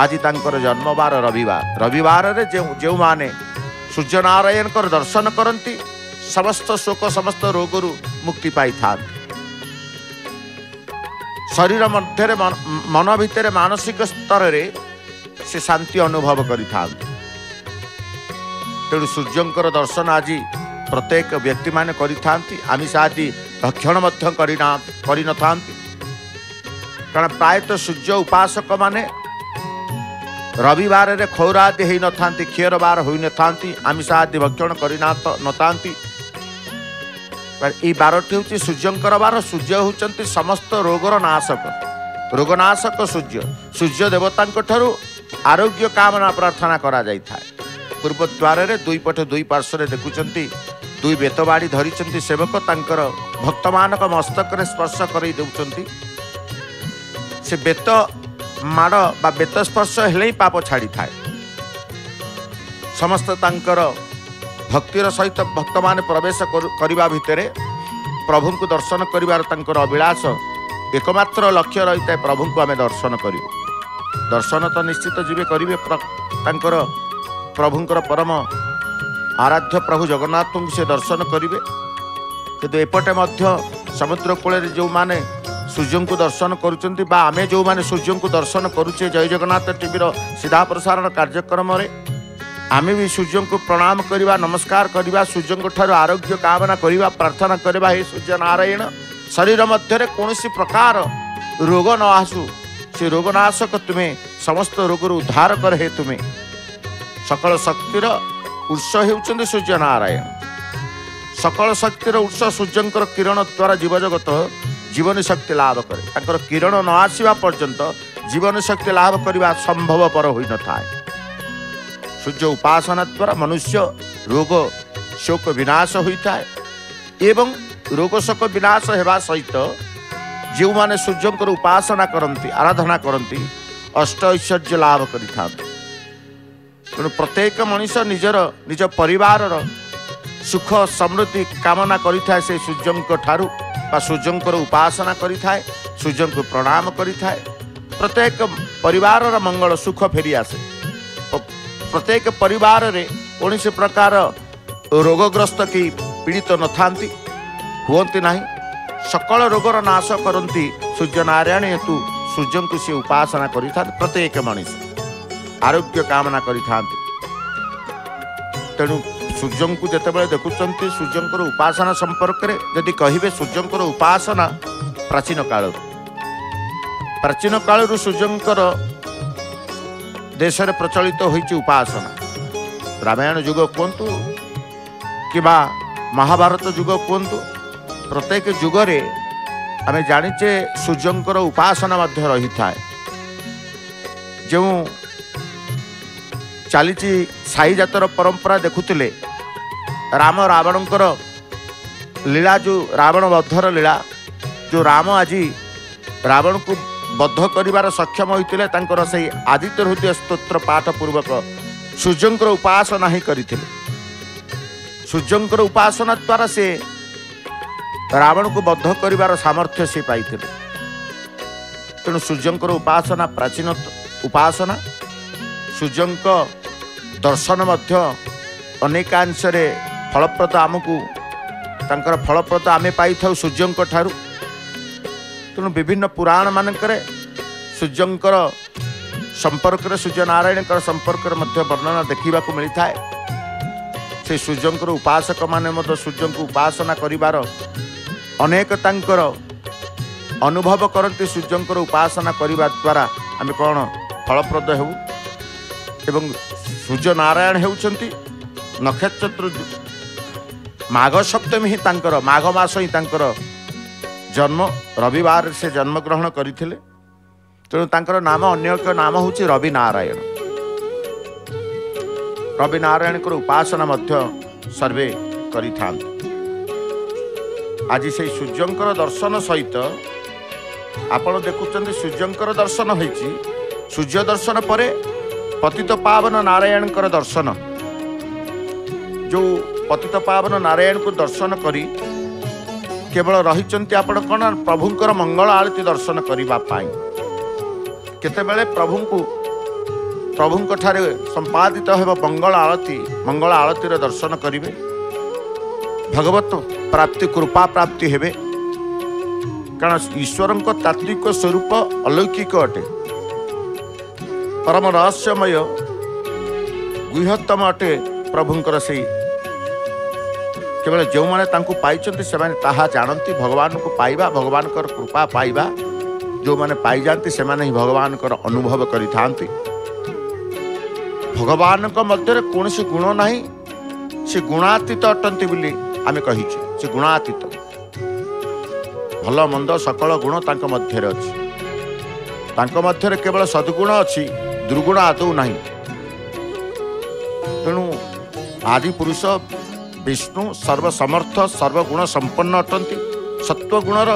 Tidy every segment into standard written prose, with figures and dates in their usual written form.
आज तांकर जन्मवार रविवार रविवार रे जो माने सूर्य नारायण कर दर्शन करती समस्त शोक समस्त रोगरु मुक्ति पाई था। शरीर मध्य मन भितर मानसिक स्तर रे से शांति अनुभव करि था। तेणु सूर्यंकर दर्शन आज प्रत्येक व्यक्ति माने करि थांती। आमिष आदि भक्षण करिन थांती कारण प्रायतः सूर्य उपासक माने रविवार रे खौरा आदि होई न थांती, क्षीर बार होई न थांती, आमिष आदि भक्षण करिन न थांती। पर ई बारटी होची सूर्यंकर बार। सूर्य होचंती समस्त रोगर नाशक, रोगनाशक सूर्य। सूर्य देवतांक ठरु आरोग्य कामना प्रार्थना करा जाई था। पूर्व द्वार रे दुई पटे दुई पार्श्व देखुचंती दुई बेतवाड़ी धरिचंती सेवक तांकर भक्त मानक मस्तक रे स्पर्श करई देउचंती। से बेत माड़ बा बेत स्पर्श हेले ही पाप छाड़ी थाए। समस्त तांकर भक्तिर सहित भक्त माने प्रवेश करिबा भितरे प्रभु को दर्शन करिबार तांकर अभिलाष एकमात्र लक्ष्य रही थाए। प्रभु को आमे दर्शन करियो। दर्शन तो निश्चित जीवे करिवे तांकर प्रभुंकर परम आराध्य प्रभु जगन्नाथ को से दर्शन करेंगे। किंतु एपटे मध्य समुद्र कूल जो माने सूर्य को दर्शन करुँचे बा आमे जो माने सूर्य को दर्शन करुचे जय जगन्नाथ टीवीर सीधा प्रसारण कार्यक्रम आमे भी सूर्य को प्रणाम करवा, नमस्कार करवा, सूर्य ठार आरोग्य कामना करवा, प्रार्थना करवा। हे सूर्य नारायण शरीर मध्य कौन प्रकार रोग न आसू, से रोगनाशक तुम्हें समस्त रोगरू उद्धार कर। हे तुम्हें सकल शक्तिर उत्स हेउचंदी सूर्य नारायण। सकल शक्तिर उत्स सूर्यंकर किरण द्वारा जीवजगत जीवनी शक्ति लाभ करे। तांकर किरण न आसीबा पर्यंत जीवन शक्ति लाभ करवा संभवपर होई न थाए। सूर्य उपासना द्वारा मनुष्य रोग शोक विनाश होई थाए एवं रोग शोक विनाश हेबा सहित जो माने सूर्यंकर उपासना करंती, आराधना करंती, अष्ट ऐश्वर्य लाभ करि थांती। तेणु प्रत्येक मनुष्य निजर निज परिवार सुख समृद्धि कामना करि थाए। से सूर्यंक ठारू बा सूर्यंकर उपासना करि थाए, सूर्य को प्रणाम करि थाए। प्रत्येक परिवार मंगल सुख फेरी आसे। प्रत्येक परिवार रे कौन से प्रकार रोगग्रस्त की पीड़ित तो न थांती, हुवंती नहीं। सकल रोगर नाश करती सूर्य नारायण हेतु सूर्य को सी उपासना करि थाए। प्रत्येक मनुष्य आरोग्य कामना करि थांती। तेणु सूर्य को जितेबाला देखुंत सूर्यंकर उपासना संपर्क रे जदि कहिबे सूर्यंकर उपासना प्राचीन कालू सूर्यंकर देश रे प्रचलित होईची उपासना। रामायण युग कहतु किबा महाभारत युग कहतु प्रत्येक युग रे आमे जानिचे सूर्यंकर उपासना मध्य रही थाए। जो चलीची साई जातर परंपरा देखुले राम रावण लीला जो रावण बद्धर लीला जो राम आज रावण को बद्ध कर सक्षम होते से आदित्य हृदय स्तोत्र पाठ पूर्वक सूर्यंकर उपासना ही करते। सूर्यंकर उपासना द्वारा से रावण को बद्ध कर सामर्थ्य से पाई। तेणु सूर्यंकर उपासना प्राचीन उपासना। सूर्यंक दर्शन मध्य अनेकांश फलप्रद आमको तांकर फलप्रद आमे पाई था सूर्यंक ठारू। तेणु विभिन्न पुराण मानकरे सूर्यंकर संपर्क सूर्य नारायण संपर्क वर्णना देखा मिलता है। से सूर्यंकर उपासक माने सूर्य को उपासना करिबार अनेक तांकर अनुभव करती। सूर्यंकर उपासना करिबा द्वारा आमे कौन फलप्रद हेउ एवं सूर्य नारायण हेउचंती नक्षत्र माघ सप्तमी ही तांकर माघ मास ही तांकर जन्म रविवार से जन्म ग्रहण करिथिले। तेणु तांकर नाम अन्य एक नाम होची रवि नारायण। रवि नारायण को उपासना मध्य सर्वे करिथांत। आज से सूर्यंकर दर्शन सहित आपण देखुचंती सूर्यंकर दर्शन होईची। सूर्य दर्शन परे पतित पावन नारायण कर दर्शन। जो पतित पावन नारायण को दर्शन करी केवल रही आपण कौन प्रभुंकर मंगल आरती दर्शन करने केतबेले प्रभु को प्रभु संपादित हो मंगल आरती दर्शन करेंगे भगवत प्राप्ति कृपा प्राप्ति हेबे कारण ईश्वर को तात्विक स्वरूप अलौकिक अटे परम रहस्यमय गृहतम अटे प्रभुंर से केवल जो मैंने पाई से जानती भगवान को पाइबा भगवान कृपा पाइबा जो मैंने पाई जाती से ही भगवान अनुभव करि थांती भगवान को मध्य कौन सी गुण नहीं से गुणातीत अटंती आम कही से गुणातीत भल मंद सकल गुण तांक मध्य अच्छी तांक मध्य केवल सद्गुण अच्छी दुर्गुण आदौ ना तेणु आदि पुरुष विष्णु सर्वसमर्थ सर्वगुण संपन्न अटंती सत्वगुणर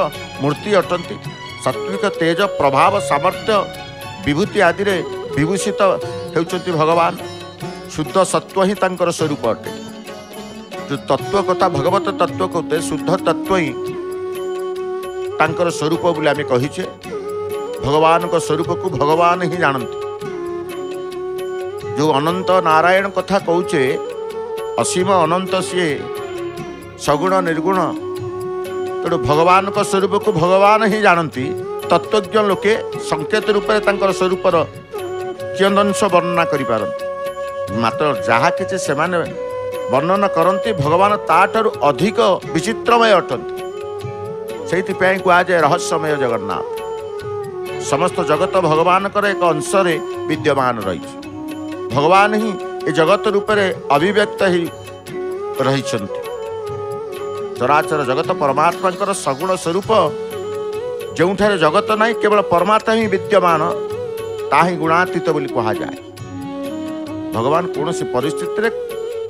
मूर्ति अटंती सात्विक तेज प्रभाव सामर्थ्य विभूति आदि रे विभूषित होती भगवान शुद्ध सत्व ही तांकर स्वरूप अटे जो तत्व कथा भगवत तत्व कहते शुद्ध तत्व ही तांकर स्वरूप बोले आम कहीचे भगवान को स्वरूप को भगवान ही जानते जो अनंत नारायण कथा कौचे असीम अनंत सी सगुण निर्गुण तेणु भगवान को स्वरूप को भगवान ही जानती तत्वज्ञ लोके संकेत रूप से तांकर स्वरूप कियदंश वर्णना करिपारंती मात्र जहा किछि सेमाने वर्णन करती भगवान ताठू अधिक विचित्रमय अटंती से कह जाए रहस्यमय जगन्नाथ समस्त जगत भगवान एक अंश विद्यमान रही भगवान ही ये जगत रूप से अभिव्यक्त ही रही चराचर जगत परमात्मा सगुण स्वरूप जो जगत नहीं केवल परमात्मा ही विद्यमान ताही गुणातीत बोली कहा जाए भगवान कौन सी परिस्थिति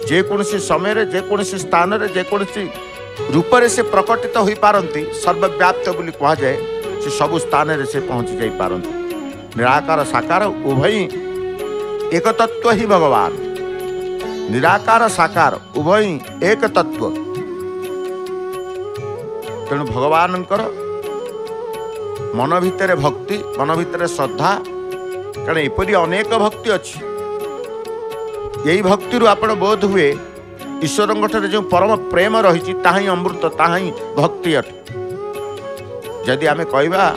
जेकोसी समय जेकोसी स्थान जेकोसी रूपरे से प्रकटित हो पारती सर्वव्याप्त बोली कहा जाए से सबु स्थान से पहुँची जा पारती निराकार साकार उभय एक तत्व ही भगवान निराकार साकार उभय एक तत्व तेणु भगवान मन भितर भक्ति मन भितर श्रद्धा कारण एपरी अनेक भक्ति अच्छी यही भक्ति आप बोध हुए ईश्वर जो परम प्रेम रही ताही अमृत ताही भक्ति अटे जदि आम कहवा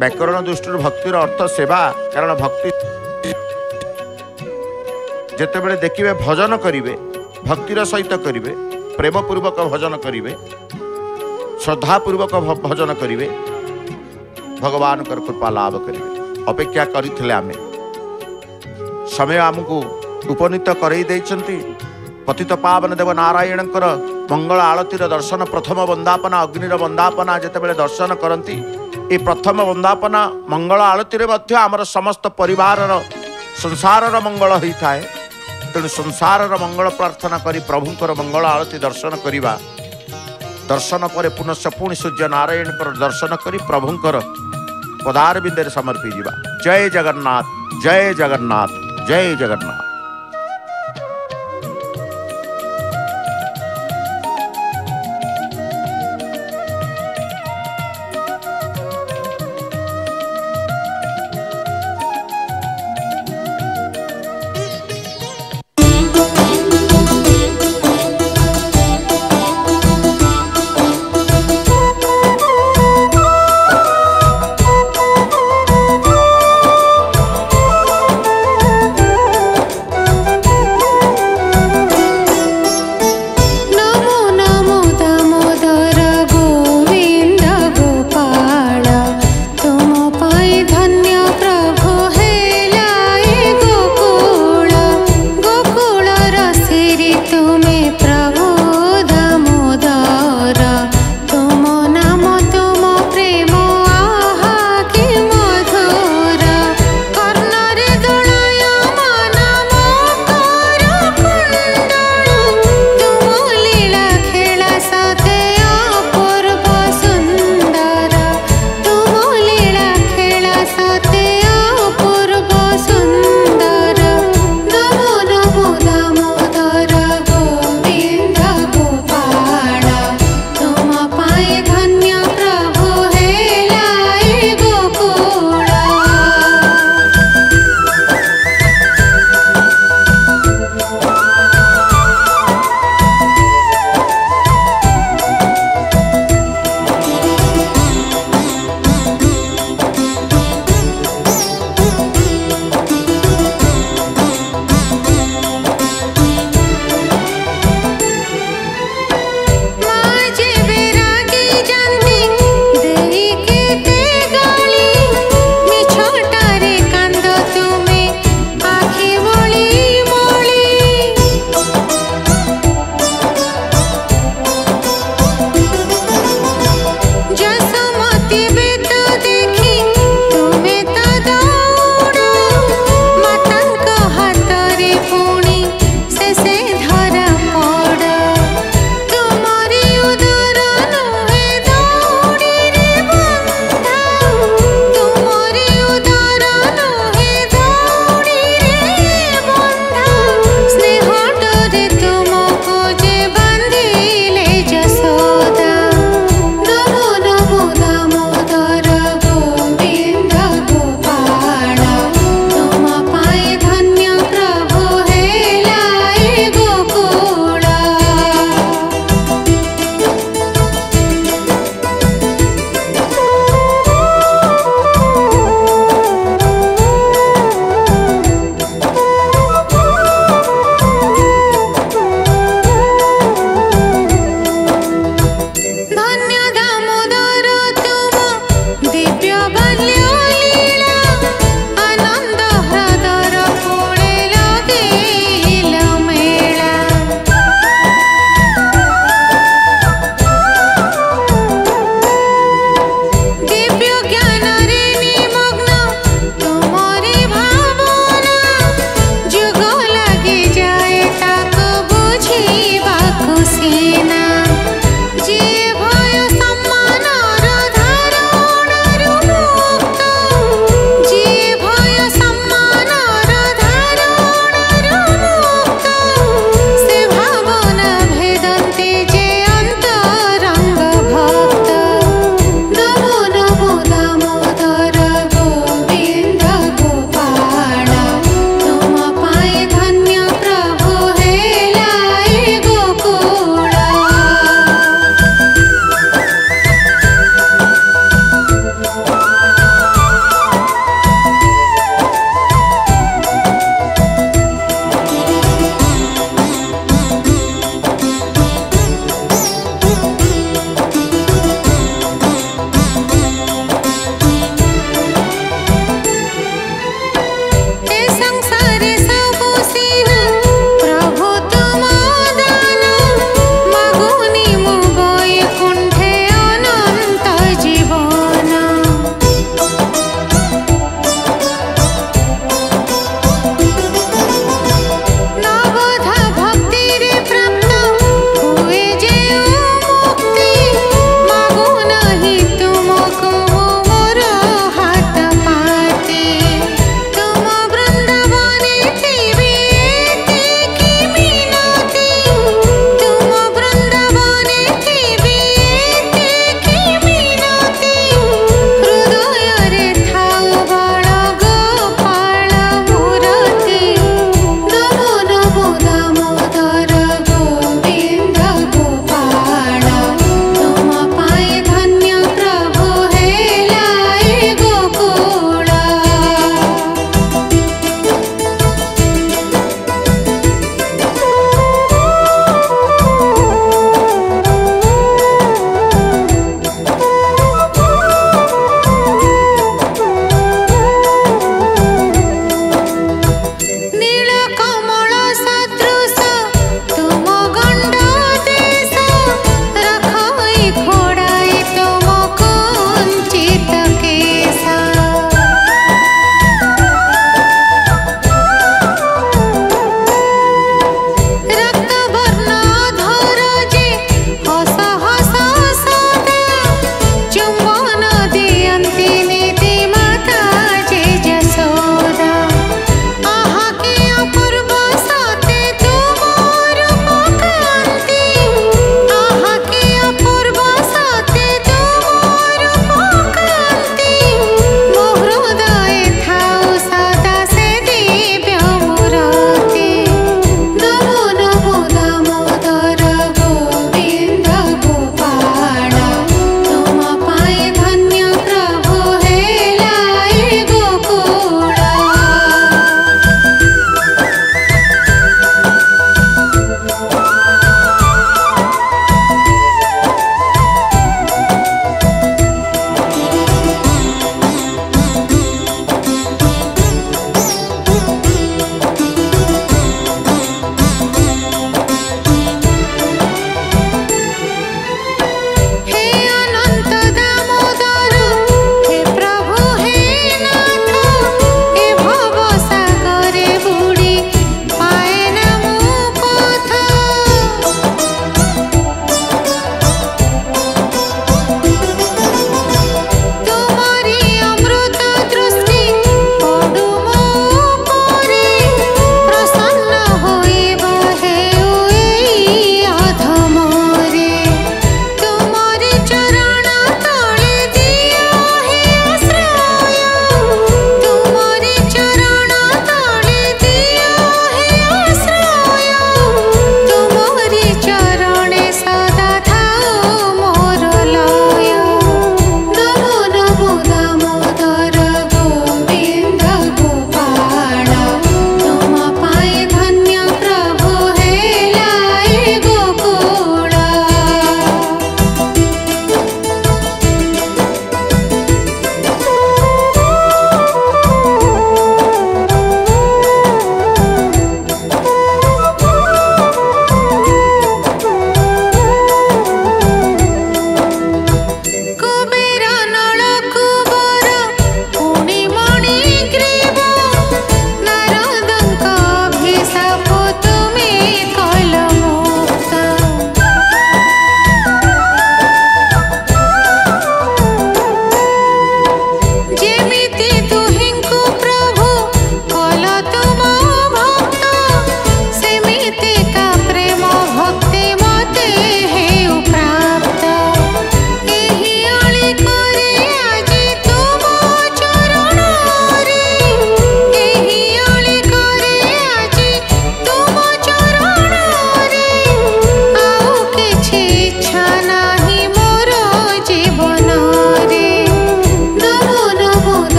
व्याकरण दृष्टि भक्तिर अर्थ सेवा कारण भक्ति जितेबले देखिए भजन करेंगे भक्तिर सहित करेंगे प्रेमपूर्वक भजन करेंगे श्रद्धापूर्वक भजन करेंगे भगवान कर कृपा लाभ करेंगे अपेक्षा करें आम समय आमको उपनीत करई पतित पावन देव नारायण मंगल आरती दर्शन प्रथम बंदापना अग्निर बंदापना जितेबले दर्शन करती ये प्रथम बंदापना मंगल आरती आमर समस्त परिवार संसार मंगल होता है तेणु संसार मंगल प्रार्थना करी प्रभुंर मंगल आरती दर्शन करवा दर्शन पर पुनश्च पुणी सूर्य नारायण दर्शन करी प्रभुंर पदारविंदे समर्पी जीवा। जय जगन्नाथ जय जगन्नाथ जय जगन्नाथ।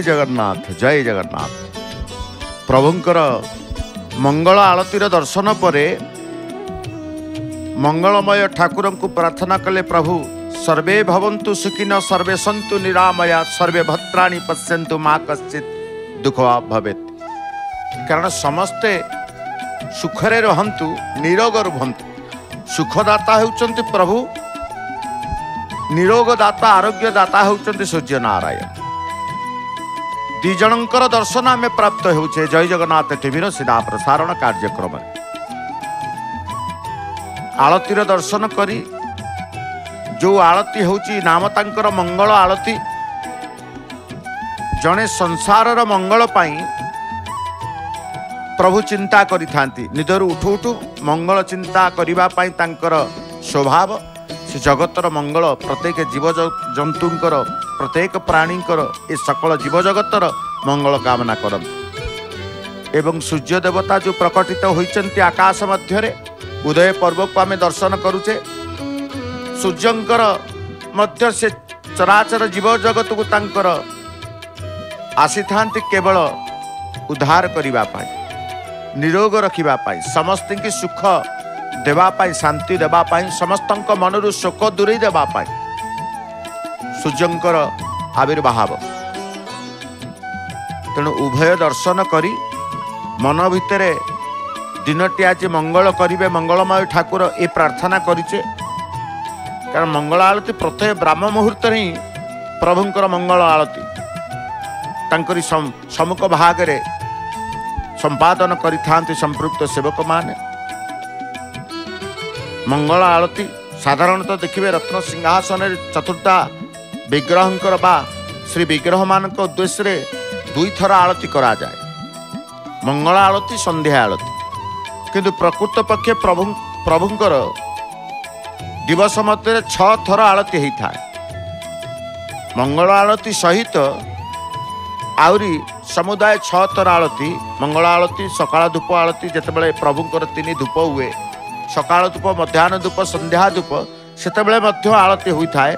जय जगन्नाथ प्रभुंकर मंगल आलतीर दर्शन पर मंगलमय ठाकुर को प्रार्थना कले प्रभु सर्वे भवन्तु सुखिनः सर्वे सन्तु निरामया सर्वे भद्राणि पश्यन्तु माँ कश्चित् दुख भवेत्। कारण समस्ते सुखरे रहन्तु निरोग रुहन्तु। सुखदाता होउचन्ति प्रभु, निरोगदाता आरोग्यदाता होउचन्ति सूर्य नारायण। दी जनकर दर्शन आम प्राप्त होउचे जय जगन्नाथ टीवी रो सीधा प्रसारण कार्यक्रम आलतीर दर्शन करी। जो आलती होउची नामतांकर मंगल आलती, जने संसार रो मंगल पाई प्रभु चिंता करी थांती। निदर उठू उठू मंगल चिंता करिबा पाई तांकर स्वभाव। से जगतर मंगल प्रत्येक जीवजंतुंकर प्रत्येक प्राणींकर ए सकल जीवजगतर मंगल कामना करंती। एवं सूर्य देवता जो प्रकटित होइचंती आकाश मध्यरे उदय पर्व को आम दर्शन करुचे। सूर्यंकर मध्य से चराचर जीवजगत को तांकर आसी थांती केवल उद्धार करिबा पाई, निरोग रखिबा पाई, समस्त की सुख देवा पाई, शांति देवा पाई, समस्त मनरु शोक दूरे देवा पाई सूर्यंकर आविर्भाव। तेणु उभय दर्शन करी मन भितरे दिनटी आज मंगल करिवे मंगलमय ठाकुर ए प्रार्थना करिचे। कारण मंगल आलती प्रत्येक ब्राह्म मुहूर्त ही प्रभुंकर मंगल आलती तांकरी सम्मुख भागरे संपादन करी थांती संपृक्त सेवक माने। मंगल आलती साधारणतः देखिए रत्न सिंहासन चतुर्था विग्रहंकर बा श्री विग्रह मान उद्देश्य दुई थर आलती करा जाए, मंगल आलती संध्या आलती। किंतु प्रकृत पक्षे प्रभुंकर दिवस मध्य छ थर आलती ही था। मंगल आलती सहित आउरी समुदाय छतर आलती, मंगल आलती, सकाल धूप आलती जितेबाला प्रभुंकर तीन धूप हुए सकाल धूप मध्याह्न धूप संध्या धूप से आलती हुई थाए।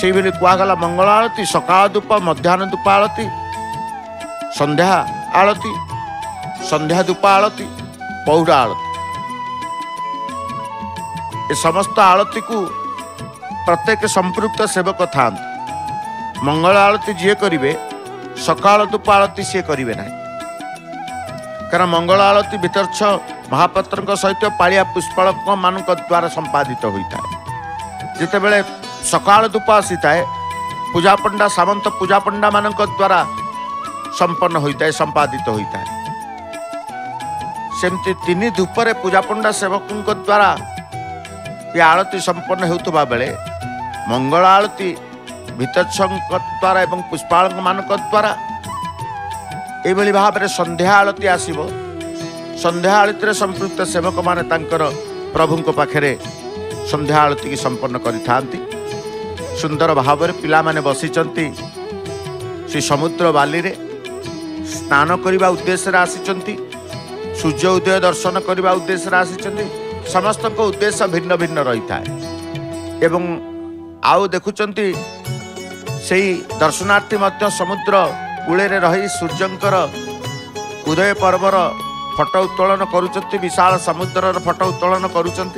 से कहगला मंगल आलती सकाल धूप मध्याह्न धूप आलती संध्या आलती संध्या धूप आलती पौड़ा आलती। ये समस्त आलती को प्रत्येक संपृक्त सेवक था। मंगल आलती जी करेंगे सकाल धूप आलती सी करेंगे ना। कारण मंगल आलती भीतरच्छ महापात्र सहित पाया पुष्पालक मान द्वारा संपादित होता है। जितेबाला सकाल धूप आसी थाए पूजा पंडा सामंत पूजा पंडा मान द्वारा संपन्न होता है संपादित होता है। सेमती तीन धूपरे पूजा पंडा सेवकों द्वारा ये आलती संपन्न होता बेले मंगल आलती भीतरछंक द्वारा एवं पुष्पालक मान द्वारा ये भाव में संध्या आलती आसव। संध्या आलती संपृक्त सेवक माने प्रभु को पाखे संध्या आलती की संपन्न करी सुंदर भाव में पिला माने बसिचंती श्री समुद्र बाली रे स्नान करने उद्देश्य आसी सूर्य उदय दर्शन करने उद्देश्य आसी। समस्त उद्देश्य भिन्न भिन्न रही था एवं आउ देखुचंती से दर्शनार्थी समुद्र कूल रही सूर्यंकर उदय पर्वर फटो उत्तोलन करुँच विशाल समुद्र फटो उत्तोलन करुँच।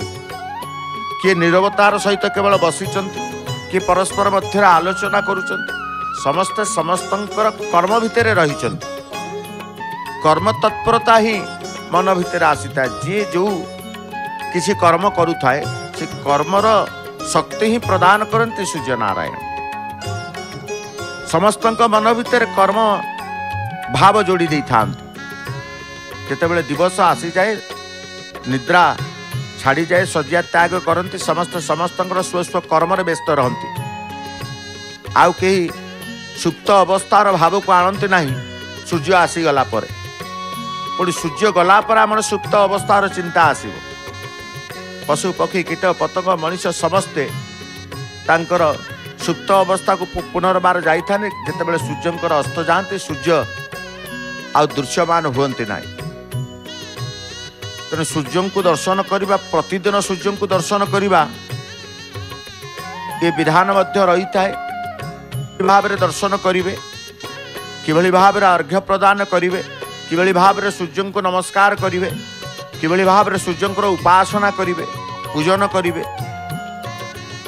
किए नीरवतार सहित केवल बसी किए परस्पर मध्य आलोचना करुँच। समस्ते समस्त कर्म भितर रही कर्म तत्परता ही मन भितर आसी था। जी जो किसी कर्म करुए से कर्मर शक्ति ही प्रदान करती सूर्य नारायण। समस्त मन भितर कर्म भाव जोड़ी दे था। जितेबाला दिवस आसी जाए निद्रा छाड़ी जाए शज्या त्याग करती समस्त समस्त स्वस्व कर्म व्यस्त रहती। आउ कहीं सुप्त अवस्थार भाव को आणती ना। सूर्य आसीगला पुणी सूर्य गलापर आम सुप्त अवस्थार चिंता आसव। पशु पक्षी कीट पतंग मनीष समस्ते तांकर सुप्त अवस्था को पुनर्बार जाते जितेबाला सूर्यंकर अस्त जाते सूर्य आ दृश्यमान होती ना। तेना सूर्य को दर्शन करने प्रतिदिन सूर्य को दर्शन करने ये विधान रही था। भाव में दर्शन करेंगे किभली भाव में अर्घ्य प्रदान करेंगे, किभली भाव में सूर्य को नमस्कार करेंगे, किभली भाव में सूर्य को उपासना करेंगे, पूजन करेंगे।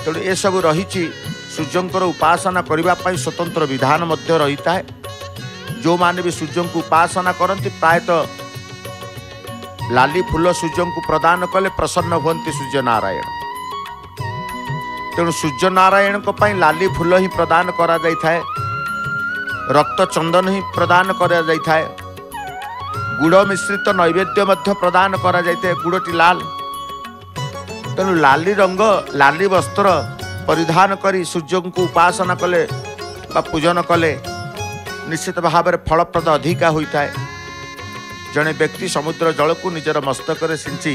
तेणु ये सब रही सूर्य को उपासना करने स्वतंत्र विधान रही है। जो माने भी सूर्य को उपासना करती प्रायतः लाली फूल सूर्य को प्रदान कले प्रसन्न होती सूर्य नारायण। तेणु सूर्य नारायण को पाई लाली फूल ही प्रदान करा जाई थाए, रक्त चंदन ही प्रदान करा जाई थाए, गुड़ मिश्रित नैवेद्य मध्य प्रदान करा जाई थाए, गुड़टी लाल। तेणु लाली रंग लाली वस्त्र परिधान करी सूर्य को उपासना कले बा पूजन कले निश्चित भाव में फलप्रद अधिका होता है। जड़े व्यक्ति समुद्र जल को निजर मस्तक सिंची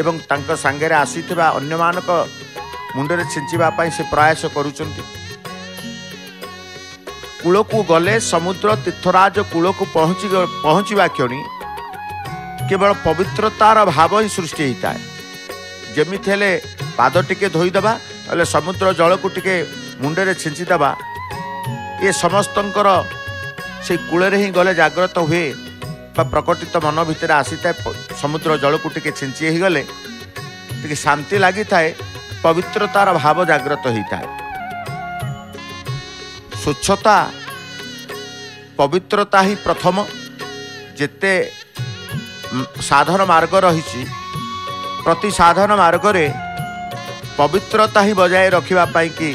एवं सांगे आसी अन्य मानक मुंडरे सिंचाई से प्रयास करूचंती। कूल को गले समुद्र तीर्थराज कूल को पहुँचवा क्षणी केवल पवित्रतार भाव ही सृष्टि होता है। जमीती हेले पाद टिके धोईदेबा हेले समुद्र जल को टिके मुंडरे छिंचीदेबा ये समस्तंकर से कूल ही गले जाग्रत हुए प्रकटित मन भितर आसी था समुद्र जल को टिके छिंची ही गले टिके शांति लगी थाए, पवित्रतार भाव जाग्रत होता है। स्वच्छता पवित्रता ही प्रथम जेते साधन मार्ग रही प्रति साधन मार्ग रे पवित्रता ही बजाय रखिबा पाई कि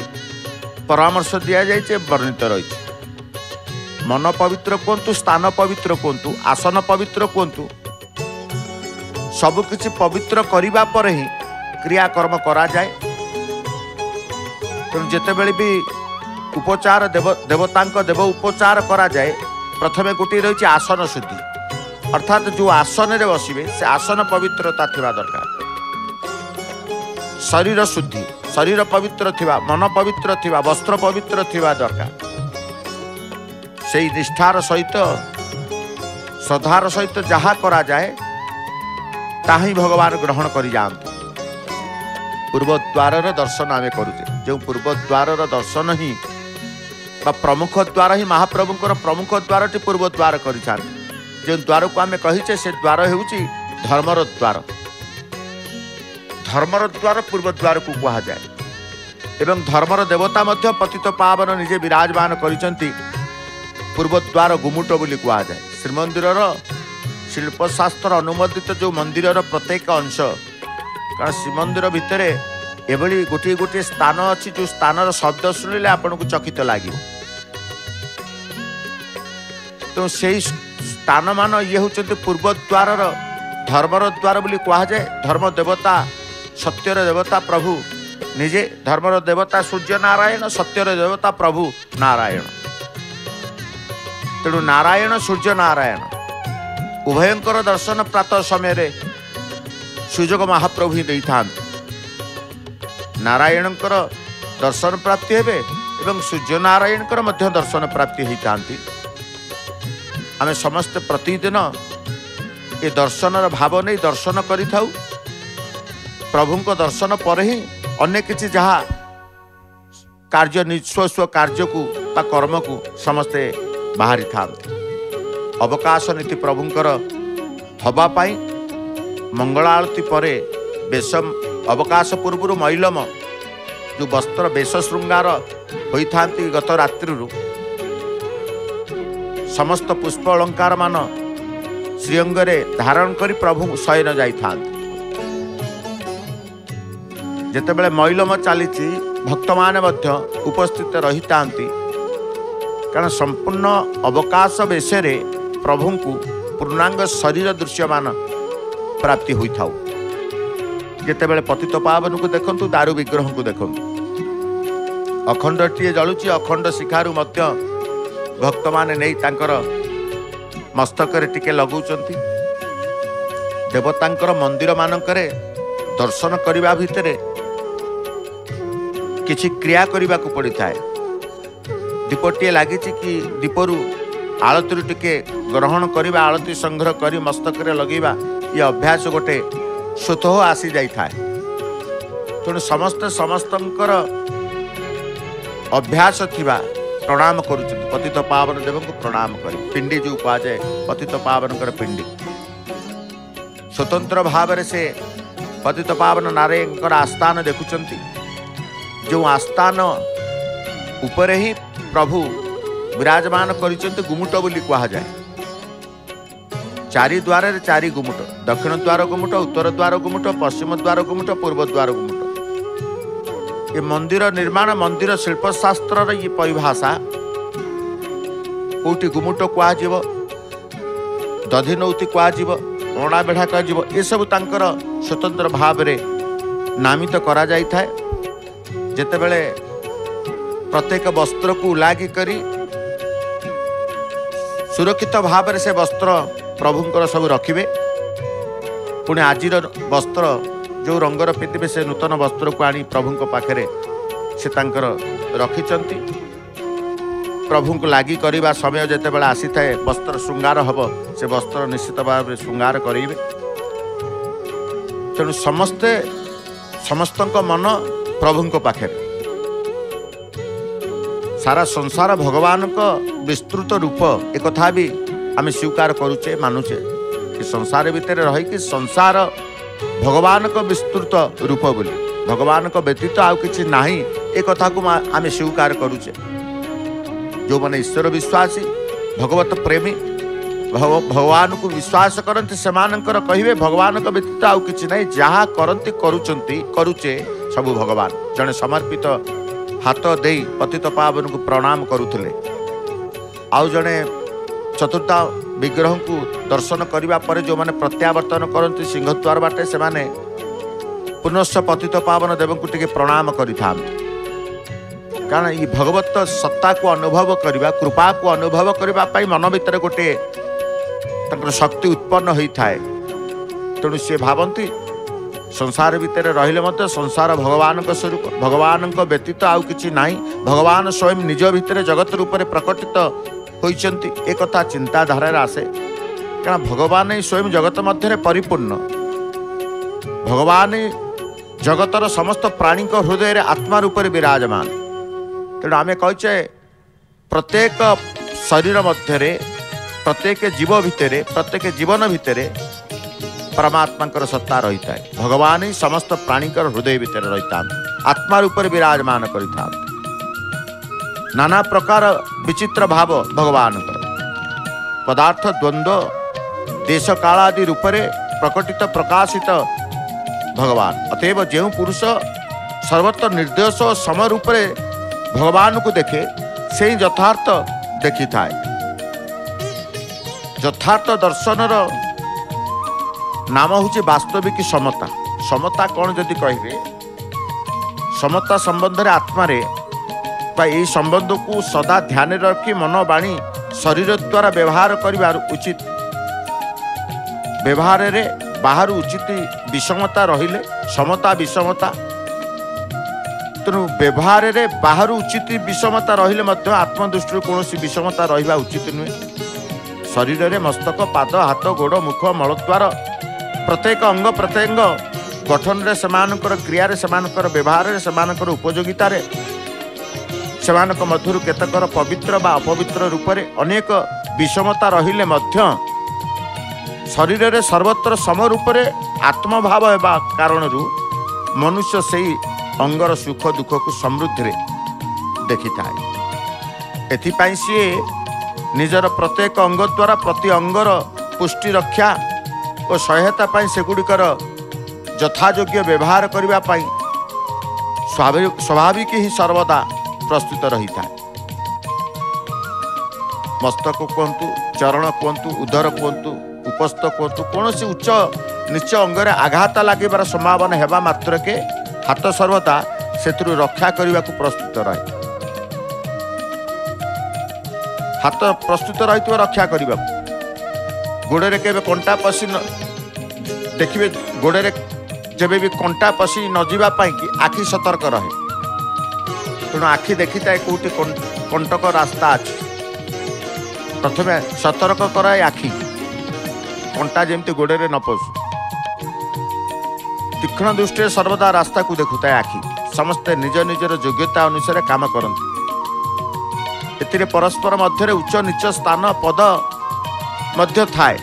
परामर्श दिया जाय वर्णित रही। मन पवित्र कहतु, स्थान पवित्र कहतु, आसन पवित्र कहतु, सबकि पवित्र करने पर ही क्रियाकर्म करा जाए। तेणु जितेबले भी उपचार देवता देव उपचार करा जाए प्रथम गोटे रही आसन शुद्धि, अर्थात जो आसन रे बसवे से आसन पवित्रता थिबा दरकार। शरीर शुद्धि, शरीर पवित्र थिबा, मन पवित्र थिबा, वस्त्र पवित्र थिबा दरकार। से निष्ठार सहित श्रद्धार सहित जहाँ करा जाए ताही भगवान ग्रहण कर जाते। पूर्वद्वार दर्शन आम करुचे, जो पूर्वद्वार दर्शन ही प्रमुख द्वार ही महाप्रभु प्रमुख द्वार टी पूर्वद्वार कर जो द्वार को आम कहीचे से द्वार हो धर्मर द्वार। धर्मर द्वार पूर्वद्वार को कहा जाए एवं धर्मर देवता मध्य पतित पावन निजे विराजमान करचंती। पूर्वद्वार गुमुट बोली कहा जाए। श्रीमंदिर शिल्पशास्त्र अनुमोदित जो मंदिर प्रत्येक अंश, कारण श्रीमंदिर भितर एभली गोटे गोटे स्थान अच्छी जो स्थानर शब्द शुणिले आपन को चकित लगे। तो सही स्थान मान ये हूँ पूर्वद्वार धर्मर द्वार बोली कहा जाए। धर्म देवता सत्यर देवता प्रभु निजे, धर्मर देवता सूर्य नारायण, सत्यर देवता प्रभु नारायण। तेणु नारायण सूर्य नारायण उभयंकर दर्शन प्रातः समय रे सुजोग महाप्रभु ही दे था। नारायण दर्शन प्राप्ति हे एवं सूर्य नारायण मध्य दर्शन प्राप्ति होता। आम समस्त प्रतिदिन ये दर्शन भाव नहीं दर्शन कर प्रभु दर्शन पर ही अनेक किसी जहाँ कार्य निस्वस्व कार्य को कर्म को समस्ते बाहरी था। अवकाश नीति प्रभुंकर हवापाई मंगल आरती परे बेसम अवकाश पूर्व मैलम जो वस्त्र बेश श्रृंगार होता गत रात्रि समस्त पुष्प अलंकार मान श्रीअंगे धारण कर प्रभु शयन जाता। जितेबले मैलम चली भक्त माने उपस्थित रही था, कारण संपूर्ण अवकाश बेश प्रभु को पूर्णांग शरीर दृश्यमान प्राप्ति होता। जितेबले पतित पावन को देखु, दारू विग्रह को देखु, अखंड टीए जलुची अखंड शिखारू भक्त माने नहीं तांकर मस्तक टिके लगौंती। देवतांकर मंदिर मानकरे दर्शन करने भितर किसी क्रिया करने को पड़ता है। दीपटे लगी कि दीपरू आलती टिके ग्रहण करवा, आलती संग्रह कर मस्तक लगेगा, ये अभ्यास गोटे स्वतः आसी जाता है। तेणु समस्त समस्त अभ्यास थिबा प्रणाम करथित पावन देव को प्रणाम कर पिंडी जो कह जाए पतित पावन कर पिंडी स्वतंत्र भाव से पतित पावन नारे आस्थान देखुंट जो आस्थान ऊपर ही प्रभु विराजमान गुमुट बोली कह जाए चारि द्वार चारि गुमुट दक्षिण द्वार गुमुट उत्तर द्वार गुमुट पश्चिम द्वार गुमुट पूर्व द्वार गुमुट ये मंदिर निर्माण मंदिर शिल्पशास्त्र ये परिभाषा कौटी गुमुट कह दधी नौती कह अणा बेढ़ा कह ये सब तांकर स्वतंत्र भाव रे नामित करा जाय थाए जेते बेले प्रत्येक वस्त्र को लागी करी सुरक्षित भाव से वस्त्र प्रभुंकर सब रखिए पुणे आजिर वस्त्र जो रंगर पीतबे से नूतन वस्त्र को आनी प्रभुंक पाखे से तांकर रखी प्रभु को लागी करवा समय जिते बड़ा आसी थाए वस्त्र श्रृंगार हम से वस्त्र निश्चित भाव श्रृंगार करेंगे तेणु समस्ते समस्त मन प्रभुंक पाखे सारा संसार भगवान का विस्तृत रूप एक भी आम स्वीकार करुचे मानुचे कि संसार भितर रही कि संसार भगवान को विस्तृत रूप बोली भगवान को व्यतीत आउ कि नहीं ए कथा को आम स्वीकार करुचे जो माने ईश्वर विश्वासी भगवत प्रेमी भगवान को विश्वास करते से कहे भगवान को व्यतीत आउ कि नहीं जहाँ करती करुचे सबू भगवान जड़े समर्पित हाथ दे पतित पावन को प्रणाम करुले आउ जड़े चतुर्थ विग्रह को दर्शन करने पर जो मैंने प्रत्यावर्तन करती सिंहद्वार बाटे से माने पुनश्च पतित पावन देव को टिके प्रणाम करी कारण ये भगवत सत्ता को अनुभव करने कृपा को अनुभव करने मन भितर गोटे शक्ति उत्पन्न होता है तेणु सी भावती संसार भितर रहिले संसार भगवान का स्वरूप भगवान का व्यतीत आउ किछि नाही भगवान स्वयं निज भितर जगत रूप से प्रकटित होइचंती एक कथा चिंताधारा आसे क्या भगवान ही स्वयं जगत मध्य परिपूर्ण भगवान ही जगतर समस्त प्राणी हृदय आत्मा रूप से विराजमान तेणु आम कहे प्रत्येक शरीर मध्य प्रत्येक जीव भितर प्रत्येक जीवन भितर परमात्मा सत्ता रही था भगवान ही समस्त प्राणी हृदय भितर रही था आत्मा रूप से विराजमान करता नाना प्रकार विचित्र भाव भगवान पदार्थ द्वंद्व देश काल आदि रूप से प्रकटित प्रकाशित भगवान अतएव जो पुरुष सर्वत्र निर्देश और सम रूप से भगवान को देखे से यथार्थ देखी थाए यथार्थ दर्शन नाम हूँ वास्तविक समता समता कौन जदि कहे समता संबंध रे आत्मा रे यही संबंध को सदा ध्यान रखी मनोवाणी शरीर द्वारा व्यवहार करिवार उचित व्यवहार रे बाहर उचित विषमता रहिले समता विषमता तेणु व्यवहार रे बाहर उचित विषमता रहिले मध्य आत्म दृष्टि कौन विषमता रहिबा उचित नुहे शरीर रे मस्तक पाद हाथ गोड़ मुख मलद्वार प्रत्येक अंग प्रत्यंग गठन रे समानकर क्रिया रे समानकर व्यवहार रे समानकर उपयोगिता रे सेमानक मधुर केतकर पवित्र बा अपवित्र रूप से अनेक विषमता रहिले मध्य शरीर रे सर्वत्र सम रूप से आत्मभाव होगा कारण मनुष्य से अंगर सुख दुख को समृद्धि देखी था एथिपाई सी निजर प्रत्येक अंग द्वारा प्रति अंगर पुष्टि रक्षा और सहायता सेगुड़िकर यथायोग्य व्यवहार करने स्वाभाविक ही सर्वदा प्रस्तुत रही था मस्तक कहतु चरण कहतु उदर कहतु उपस्थ कहतु कौन सी उच्च नीच अंगरे आघात लगे संभावना होगा मात्र के हाथ सर्वदा से रक्षा करने को प्रस्तुत रहे हाथ प्रस्तुत रही रक्षा करने गोड़े के कंटा पशी देखिए गोड़े जब भी कंटा पशी नजापाई कि आखि सतर्क रहे तेणु आखि देखी था कौटी कंटक रास्ता अच्छे प्रथम सतर्क कराए आखि कंटा जमी गोड़े न पशु तीक्षण दृष्टि सर्वदा रास्ता को देखुए आखि समस्ते निज निजर योग्यता अनुसार काम करते एतिर परस्पर मध्य उच्च नीच स्थान पद मध्य थाए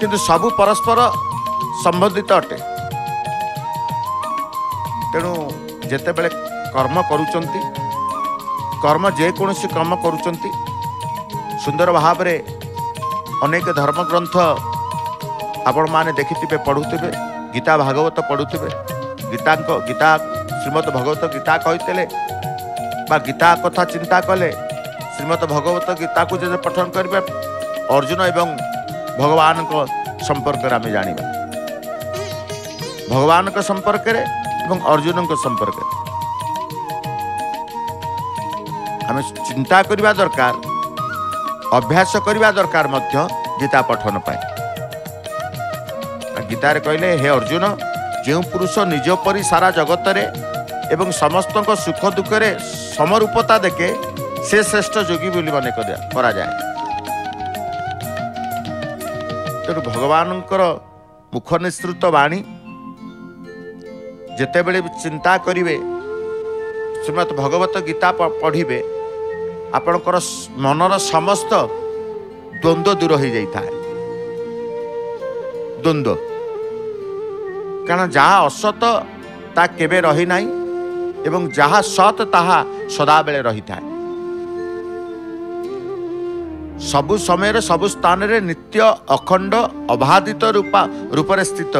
किंतु सबू परस्पर संबंधित अटे। तेणु जेते बेले कर्म करुचंती कर्म जेकोसी कर्म करुचंती सुंदर भाव रे अनेक धर्म ग्रंथ आपण माने देखिथिबे पढुथिबे गीता भागवत पढुथिबे गीता श्रीमद् भगवत गीता कहितेले बा गीता कथा चिंता कले श्रीमद् भगवत गीता को जे पठन करबे अर्जुन एवं भगवान को संपर्क रे आमे जानिबा भगवान को संपर्क रे एवं अर्जुन को संपर्क आमे चिंता करबा दरकार अभ्यास करबा दरकार मध्य गीता पठन पाए। गीतार कहले हे अर्जुन जो पुरुष निजपरी सारा जगत रे एवं समस्त सुख दुख रे समरूपता देखे से श्रेष्ठ योगी बोली मन कराए। तेणु भगवान मुख निसृत वाणी जिते बड़े चिंता करिवे श्रीमद् भगवत गीता पढ़िवे आपणकर मनर समस्त द्वंद्व दूर हो जाए। द्वंद्व कारण जहा असत ता केबे रही नाई एवं जहा सत ताहा सदाबेले रही थाए। सबु समय सबु स्थान रे नित्य अखंड अबाधित रूपरे स्थित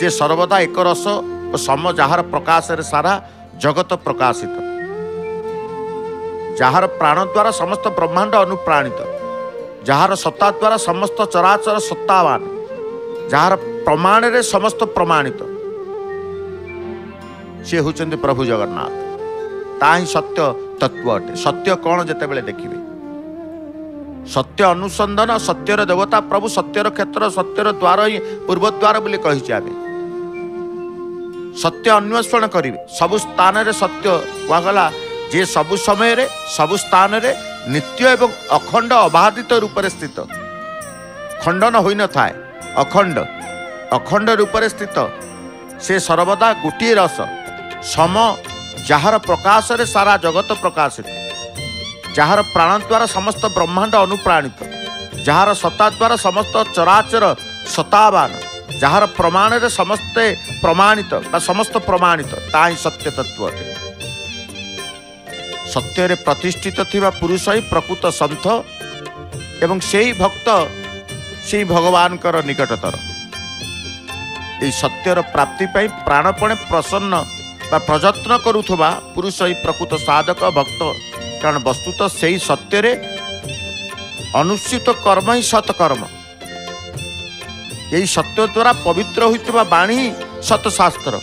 जे सर्वदा एक रस और सम जहार प्रकाश रे सारा जगत प्रकाशित जहार प्राण द्वारा समस्त ब्रह्मांड अनुप्राणित जहार सत्ता द्वारा समस्त चराचर सत्तावान जार प्रमाण रे समस्त प्रमाणित से होचंद प्रभु जगन्नाथ ताही सत्य तत्व अटे। सत्य कौन जेते बेले देखिबे सत्य अनुसंधान सत्यर देवता प्रभु सत्यर क्षेत्र सत्यर द्वार ही पूर्व द्वार बोली कहि जाबे। सत्य अन्वेषण करिवे सब स्थान रे सत्य वागला जे सब समय रे सब स्थान रे नित्य एवं अखंड अबाधित रूप रे स्थित खंडन होई न थाए अखंड अखंड रूपरे स्थित से सर्वदा गोटे रस सम जार प्रकाश रे सारा जगत प्रकाशित जार प्राण द्वारा समस्त ब्रह्मांड अनुप्राणित जार सत्ता द्वारा समस्त चराचर सत्तावान जार प्रमाण रे समस्ते प्रमाणित समस्त प्रमाणित ताही सत्य तत्व अटे। सत्य रे प्रतिष्ठित थिबा पुरुष ही प्रकृत संत एवं सेही भक्त से भगवान निकटतर ये सत्यर प्राप्ति पाई प्राणपणे प्रसन्न बा प्रयत्न करुवा पुरुष ही प्रकृत साधक भक्त कारण वस्तुतः से ही सत्य रे अनुष्ठित कर्म ही सत्कर्म यही सत्य द्वारा पवित्र होता बाणी ही सतशास्त्र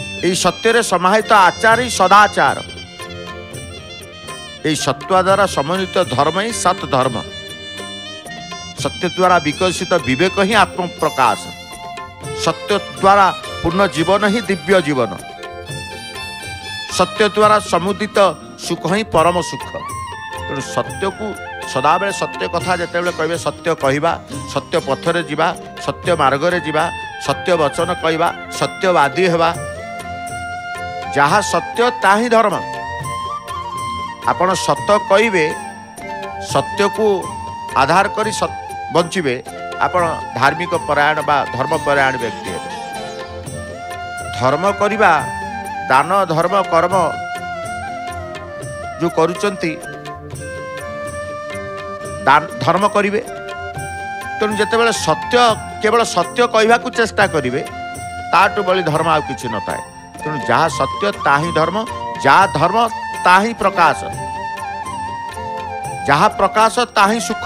यही सत्य समाहित आचार ही सदाचार यही सत्व द्वारा समन्वित धर्म ही सत धर्म सत्य द्वारा विकसित विवेक ही आत्मप्रकाश सत्य द्वारा पूर्ण जीवन ही दिव्य जीवन सत्य द्वारा समुदित सुख ही परम सुख। तेणु सत्य को सदाबे सत्य कथा जितेबाला कहे सत्य कहवा सत्य पथरे जीवा सत्य मार्गरे जीवा सत्य वचन कहवा सत्यवादी होगा जहा सत्य ताही धर्म आपण सत कहे सत्य को आधार करी बंचीबे आपण धार्मिक परायण बा धर्म परायण व्यक्ति धर्म करिबा दान धर्म कर्म जो करुचंती दान धर्म करिबे। तेणु जेते बेले सत्य केवल सत्य कहवा को चेष्टा करिबे ताटू बली धर्म आ किछि न थाए। तेणु जहा सत्य ताही धर्म जहा धर्म ताही प्रकाश जहा प्रकाश ताही सुख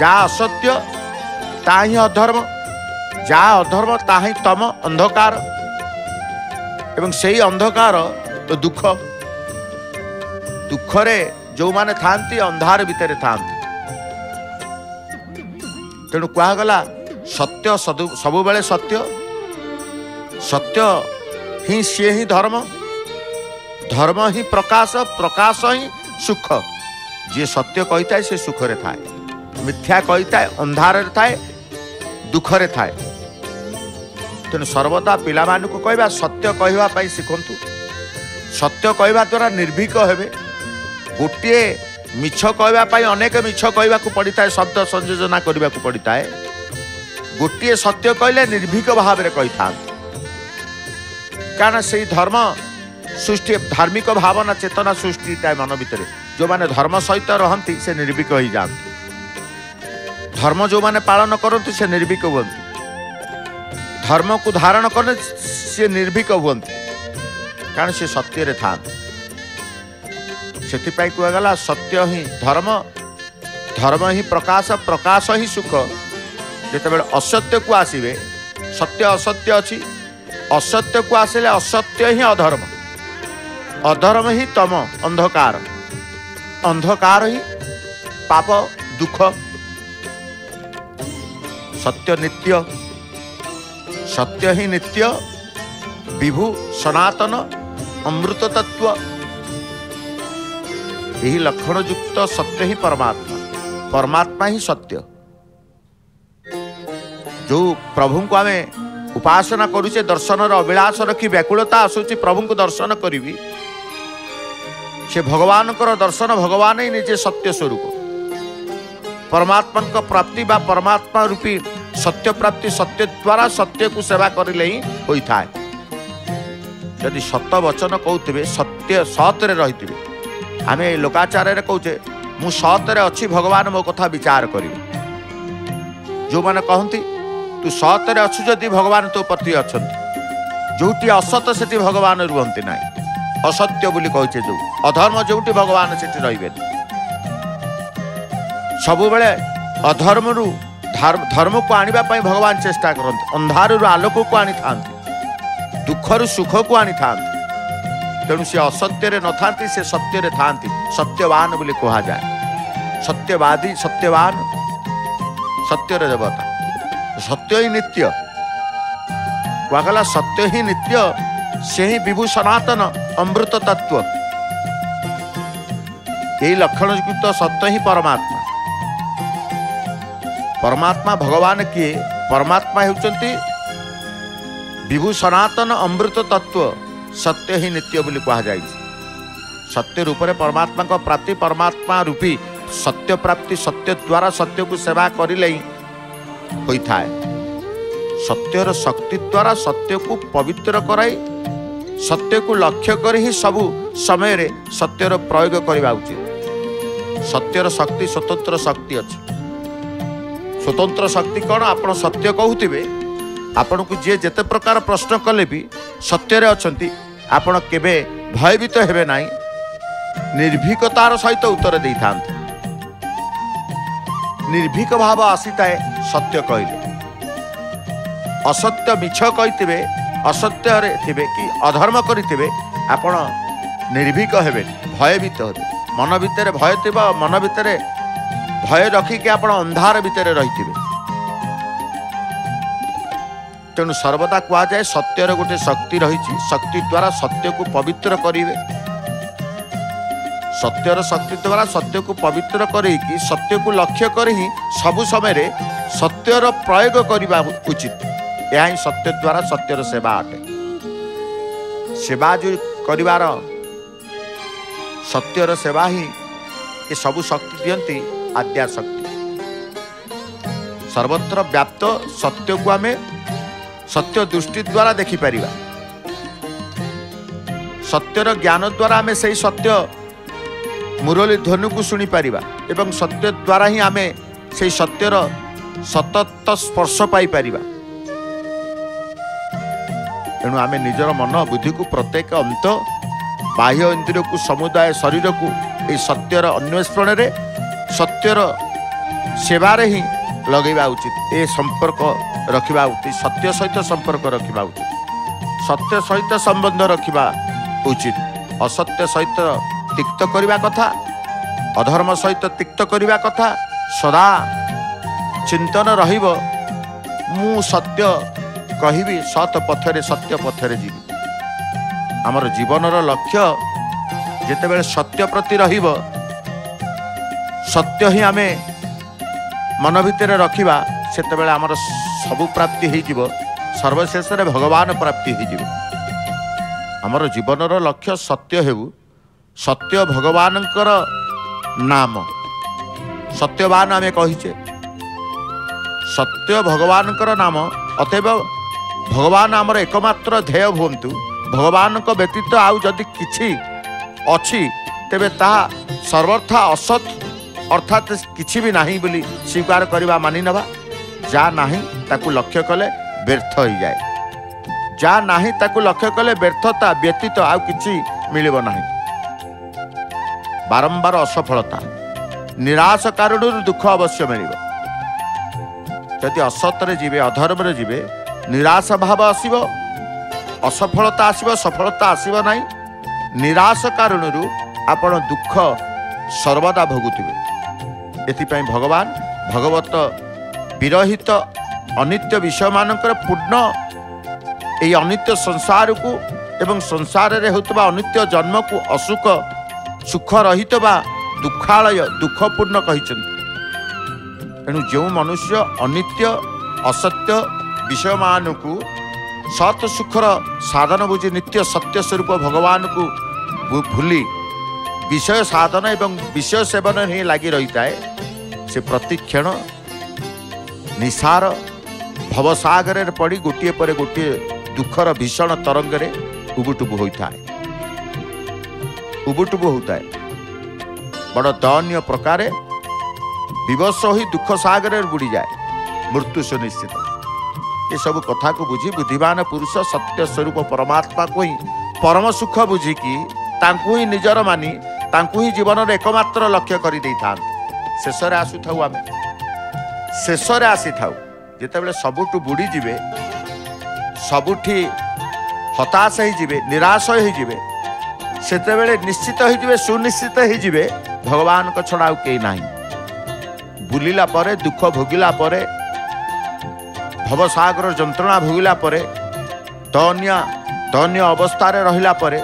जहा असत्य ताही अधर्म जहा अधर्म ताही तम अंधकार एवं सही अंधकार तो दुख दुखरे जो माने थांती अंधार भीतर थांती। तेणु कहा गला सत्य सबु बेले सत्य सत्य ही से ही धर्म धर्म ही प्रकाश प्रकाश ही सुख जी सत्य कही थाए से सुखरे थाए मिथ्या कही थाए अंधारे थाए दुखरे थाए। तेणु सर्वदा पिला मानकु कहबा सत्य कहवा पाई सिखंतु सत्य कहवा द्वारा निर्भीक हेबे। गोटे मिछ कहवाई अनेक मिछ कहवाकू पड़ता है, शब्द संयोजना करने को पड़ता है। गोटे सत्य कहले निर्भीक भाव में कही था, कारण से धर्म सृष्टि धार्मिक भावना चेतना सृष्टि है मन भितर। जो माने धर्म सहित रहती से निर्भीक हो जाती, धर्म जो माने पालन करती से निर्भीक हुंती, धर्म को धारण करने से निर्भीक हुंती, कारण से सत्य था। से कहगला सत्य ही धर्म, धर्म ही प्रकाश, प्रकाश ही सुख। जिते असत्य को आसवे सत्य असत्य अच्छी, असत्य को आसिले असत्य ही अधर्म, अधर्म ही तम अंधकार, अंधकार ही पाप दुख। सत्य नित्य, सत्य ही नित्य विभु सनातन अमृत तत्व। यही लक्षण युक्त सत्य ही परमात्मा, परमात्मा ही सत्य। जो प्रभु को आमे उपासना करुचे दर्शन अभिलाष रखी व्याकुलता आसूची प्रभु को दर्शन करी, से भगवान दर्शन भगवान ही निजे सत्य स्वरूप। परमात्मा को प्राप्ति बा परमात्मा रूपी सत्य प्राप्ति सत्य द्वारा सत्य को सेवा करें ही होता है। यदि सत वचन कहते सत्य सतरे रही, आम लोकाचार्य कौचे मु सतरे अच्छी भगवान मो कथा विचार करी। जो मैंने कहती तू सतरे अच्छु जदि भगवान तो प्रति अच्छा, जोटी असत से भगवान रुहंती ना। असत्य बोली कहे जो अधर्म जोटी भगवान से रे सबु बेले अधर्म रु धर्म को आने भगवान चेष्टा करते, अंधार रु आलोक को आनी था, दुख रु सुख को आनी था। तेणु से असत्य न था, से सत्य था, सत्यवान बोली कहा जाए। सत्यवादी सत्यवान, सत्यर देवता। सत्य ही नित्य कहगला, सत्य ही नित्य से ही विभु सनातन अमृत तत्व। यही लक्षण युक्त सत्य ही परमात्मा। परमात्मा भगवान किए? परमात्मा होचंती विभु सनातन अमृत तत्व, सत्य ही नित्य बोली कहा जाए। सत्य रूप में परमात्मा को प्राप्ति, परमात्मा रूपी सत्य प्राप्ति सत्य द्वारा सत्य को सेवा करें होता है। सत्यर शक्ति द्वारा सत्य को पवित्र कराई, सत्य को लक्ष्य करी ही सबु समय रे सत्यर प्रयोग करवा उचित। सत्यर शक्ति स्वतंत्र शक्ति अच्छी। स्वतंत्र शक्ति कौन? आप सत्य कहते, आपण को जी जेते प्रकार प्रश्न कले भी सत्य अच्छा। आपण केवे भयभीत तो हेबे ना, निर्भीकतार सहित तो उत्तर दे था। निर्भीक भाव आसीता है सत्य कहले। असत्य मिछ कही, असत्य थे कि अधर्म करें, आपण निर्भीक हेबे, भयभीत हे। मन भितर भय थी, मन भितर भय रखिक आप अंधार भितर रही। तेणु सर्वदा कहा जाए सत्यर गोटे शक्ति रही, शक्ति द्वारा सत्य को पवित्र करिवे। सत्यर शक्ति द्वारा सत्य को पवित्र करके सत्य को लक्ष्य कर ही सबु समय सत्यर प्रयोग करवा उचित। यह ही सत्य द्वारा सत्यर सेवा अटे। सेवा जो कर सत्यर सेवा ही ये सबु शक्ति दियंती आद्याशक्ति। सर्वत्र व्याप्त सत्य को आम सत्य दृष्टि द्वारा देखिपर, सत्यर ज्ञान द्वारा आम से सत्य मुरली ध्वनि को शुणी पारिबा एवं सत्य द्वारा ही आमे से सत्यर सतत स्पर्श पाई पारिबा। तेणु आम निजर मन बुद्धि को प्रत्येक अंत बाह्य इंद्रिय को समुदाय शरीर को ये सत्यर अन्वेषण रे सत्यर सेवारे ही लगेवा उचित। ये संपर्क रखिबा उचित, सत्य सहित संपर्क रखिबा उचित, सत्य सहित संबंध रखिबा उचित। असत्य सहित तिक्त करने कथा, अधर्म सहित तिक्त करने कथा। सदा चिंतन रहिबो मु सत्य कहबी, सत पथरे सत्य पथरे जीवी। आमर जीवनर लक्ष्य जेते बेले सत्य प्रति रहिबो, सत्य ही आमे मन भितर रखिबा, सेते बेले आमर सबु प्राप्ति होई जीवो। सर्वशेष रे भगवान प्राप्ति होई जीवो। आमर जीवनर लक्ष्य सत्य हेउ, सत्य भगवानकर नाम सत्यवान आम कहीचे सत्य भगवानकर नाम। अतएव भगवान आमर एकमात्र ध्येय हुंतु। भगवान को व्यतीत आउ जदि किछि अछि तेबे ताहा सर्वथा असत अर्थात किछि भी नाही बोली स्वीकार करवा मानि नवा। जा नाही ताकु लक्ष्य कले व्यर्थ हो जाए, जा नाही ताकु लक्ष्य कले व्यर्थता व्यतीत आउ किछि मिलिबो नाही। बारंबार असफलता निराश कारण दुख अवश्य मिलिबो। जदि असत रे जीवे अधर्म रे जीवे निराश भाव आसीबो, असफलता आसीबो, सफलता आसीबो नाही। निराश कारण आपण दुख सर्वदा भोगुतिबे। एथिपाई भगवान भगवत विरहित अनित्य विषय मानकर पूर्ण ये अनित्य संसार को एवं संसार रे होतबा अनित्य जन्म को असुख सुख रहित बा दुखालय दुखपूर्ण कहिसन। एणु जो मनुष्य अनित्य असत्य विषय मान को सत सुखर साधन बुझी नित्य सत्य स्वरूप भगवान को भूली विषय साधन एवं विषय सेवन ही लगी रही है। से प्रतिक्षण निसार भवसागर पड़ गोटे पर गोटे दुखर भीषण तरंग उबुटुबु होता है, उबुटुबु होता है। बड़ दयनीय प्रकार विवश हो दुख सागर बुड़ी जाए, मृत्यु सुनिश्चित। ये सब कथा को बुझी बुद्धिमान पुरुष सत्य स्वरूप परमात्मा को ही परम सुख बुझिकी तांकु ही निजर मानी तांकु ही जीवन एकमात्र लक्ष्य कर शेषर आसू था। आम शेषर आसी था जिते सबुठ बुड़ीजे सबुठी हताश होते निराश होते से निश्चित होते सुनिश्चित होते भगवान को छड़ा कई ना। बुलिला परे दुख भोगिला परे भवसागर जंत्रणा भोगिला परे दयनीय अवस्था रहिला परे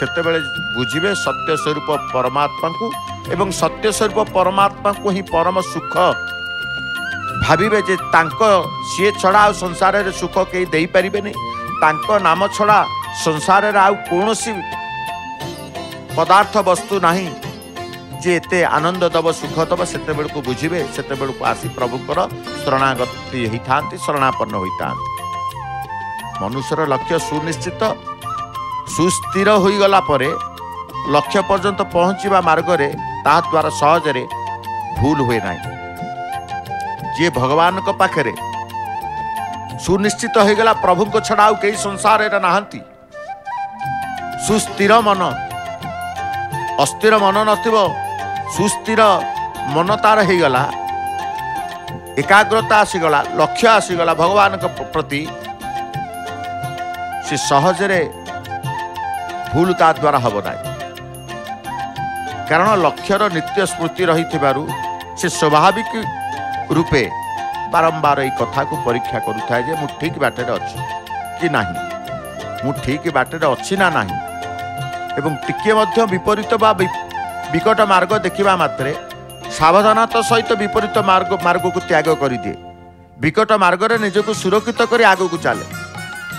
सेते बेले बुझिबे सत्य स्वरूप परमात्मा को एवं सत्य स्वरूप परमात्मा को ही परम सुख भाविबे जे तांको सी छड़ा आ संसार रे सुख के देई परिबे नै। तांको नाम छड़ा संसार रे आ कोनोसी पदार्थ वस्तु नाही जे एते आनंद दब सुख दब। सेते बेल को बुझिबे सेते बेल को आसी प्रभुकर शरणागति होती शरणापन्न होता। मनुष्यर लक्ष्य सुनिश्चित सुस्थिर हो गला पर लक्ष्य पर्यंत पहुँचवा मार्ग रे ता द्वारा सहजरे भूल हुए ना। जे भगवान को पाखे सुनिश्चित हो गला प्रभु को छड़ा आउ कई संसार नहांती। सुस्थिर मन अस्थिर मन नथिबो, सुस्थिर मन तार हो गला एकाग्रता आसीगला लक्ष्य आसीगला भगवान के प्रति से सहजरे भूल ता द्वारा हम ना। कारण लक्ष्यर नित्य स्मृति रही से स्वाभाविक रूपे बारंबार ये कथा को परीक्षा करूए जे मु ठीक बाटर अच्छी कि नहीं, मु ठीक बाटर अच्छी ना नहीं। एवं टिके मध्य विपरीत बा विकट मार्ग देखा मात्रे सावधानता सहित विपरीत मार्ग को त्याग कर दिए, विकट मार्ग रे निज को सुरक्षित कर आग को चले।